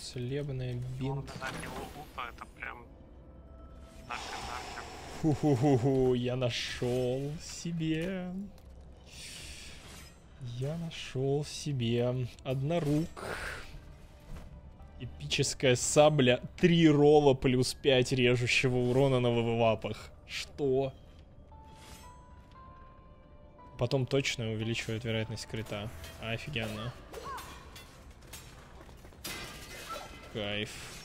Целебная бинт. Ху-ху-ху-ху, я нашел себе. Я нашел себе однорук. Эпическая сабля. Три ролла плюс пять режущего урона на вапах. Что? Потом точно увеличивает вероятность крита. Офигенно. Кайф.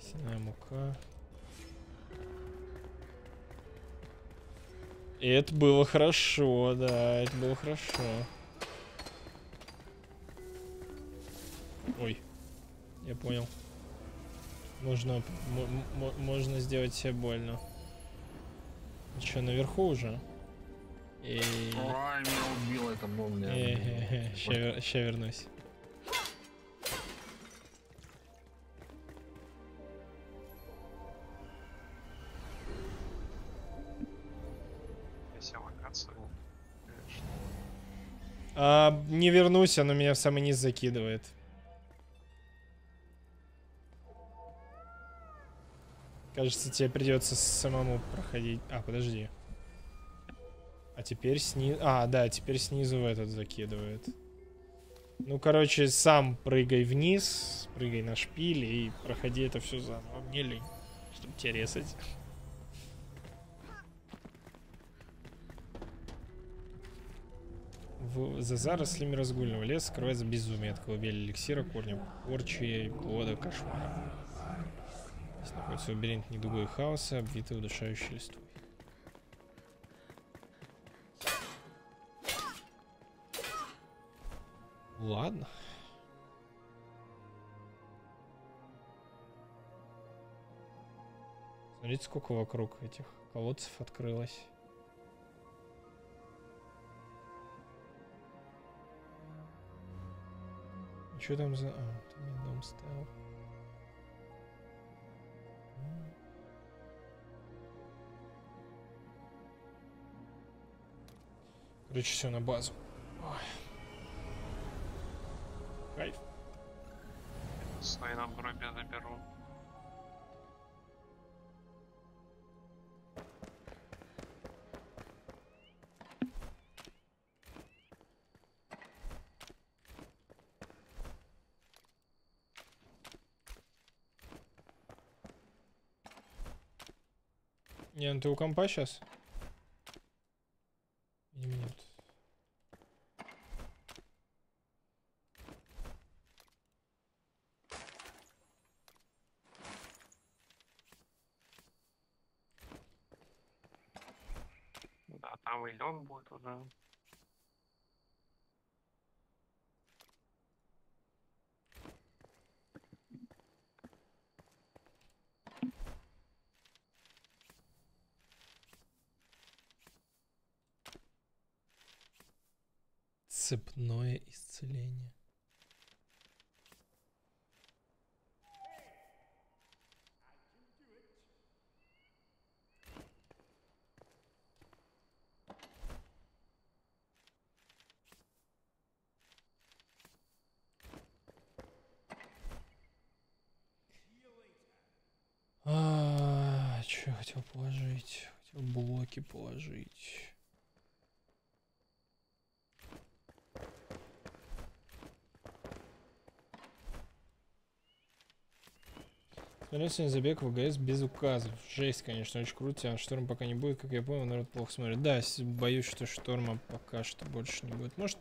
Синяя мука. Это было хорошо, да, это было хорошо. Ой, я понял. Можно, можно сделать себе больно. Че, наверху уже? Эй. Ой, меня убило это молния. Сейчас вернусь. А, не вернусь, оно меня в самый низ закидывает. Кажется, тебе придется самому проходить. А, подожди. А теперь снизу... А, да, теперь снизу в этот закидывает. Ну, короче, сам прыгай вниз, прыгай на шпиль и проходи это все заново. Мне лень, чтобы тебя резать. В... За зарослями разгульного леса скрывается безумие от колыбели эликсира, корня порчи и плода кошмара. Здесь находится лабиринт недугой хаоса, обвитый удушающей листвой. Ладно. Смотрите, сколько вокруг этих колодцев открылось. Что там за... А, там я дом стоял. Короче, все на базу. Ой. Свои на гробе заберу. Не, ну ты у компа сейчас? Цепное исцеление. А, что я хотел положить? Хотел блоки положить. Смотрел сегодня забег в ВГС без указов. Жесть, конечно, очень круто. А шторм пока не будет, как я понял, народ плохо смотрит. Да, боюсь, что шторма пока что больше не будет. Может,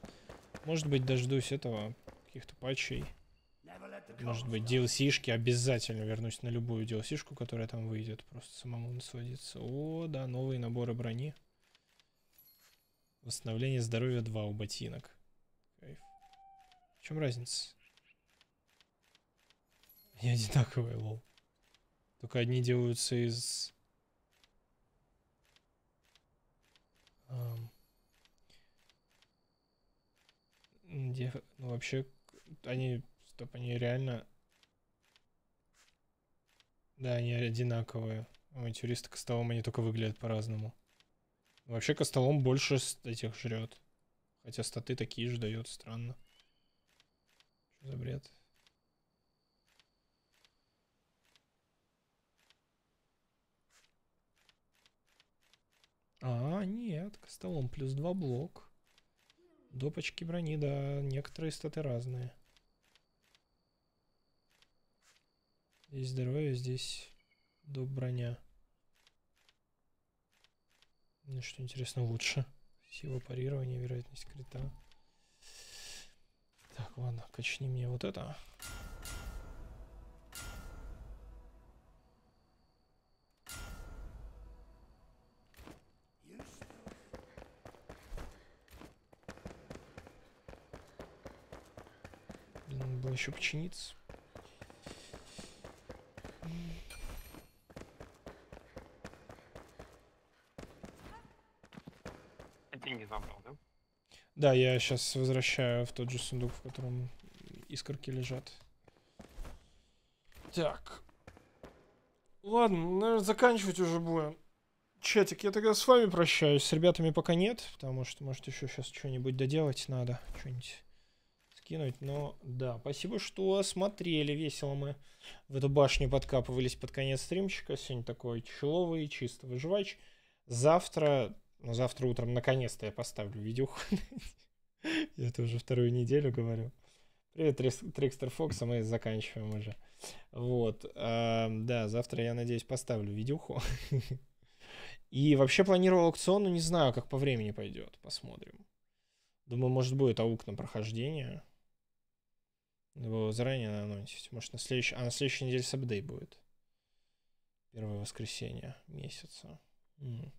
может быть, дождусь этого, каких-то патчей. Может быть, ди эл си-шки. Обязательно вернусь на любую ди эл си-шку, которая там выйдет. Просто самому насладиться. О, да, новые наборы брони. Восстановление здоровья два у ботинок. Кайф. В чем разница? Я одинаковый, лол. Только одни делаются из... Um, где, ну вообще, они... Стоп, они реально... Да, они одинаковые. Авантюристы костолом, они только выглядят по-разному. Вообще костолом больше этих жрет. Хотя статы такие же дает, странно. Что за бред? А, нет, костолом плюс два блок. Допочки брони, да, некоторые статы разные. Здесь здоровье, здесь доп броня. Ну, что интересно, лучше. Сила парирования, вероятность крита. Так, ладно, качни мне вот это. Еще починиться. Деньги забрал, да? Да, я сейчас возвращаю в тот же сундук, в котором искорки лежат. Так. Ладно, наверное, заканчивать уже будем. Чатик, я тогда с вами прощаюсь. С ребятами пока нет, потому что, может, еще сейчас что-нибудь доделать надо. Что-нибудь скинуть. Но да, спасибо, что смотрели. Весело мы в эту башню подкапывались под конец стримчика. Сегодня такой человый, чисто выживач. Завтра, ну, завтра утром, наконец-то я поставлю видео. Я это уже вторую неделю говорю. Привет, Трикстер Фокс, а мы заканчиваем уже. Вот. Да, завтра, я надеюсь, поставлю видюху. И вообще планировал аукцион, но не знаю, как по времени пойдет. Посмотрим. Думаю, может, будет аук на прохождение. Надо было заранее наанонсить. Может, на следующей... А на следующей неделе сабдей будет. Первое воскресенье месяца. М-м.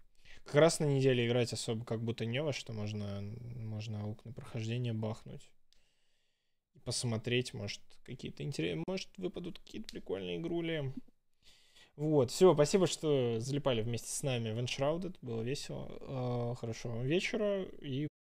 Как раз на неделе играть особо как будто не во что. Можно, можно аук на прохождение бахнуть. Посмотреть, может, какие-то интересные... Может, выпадут какие-то прикольные игрули. Вот, все, спасибо, что залипали вместе с нами в Enshrouded, было весело. Хорошего вам вечера и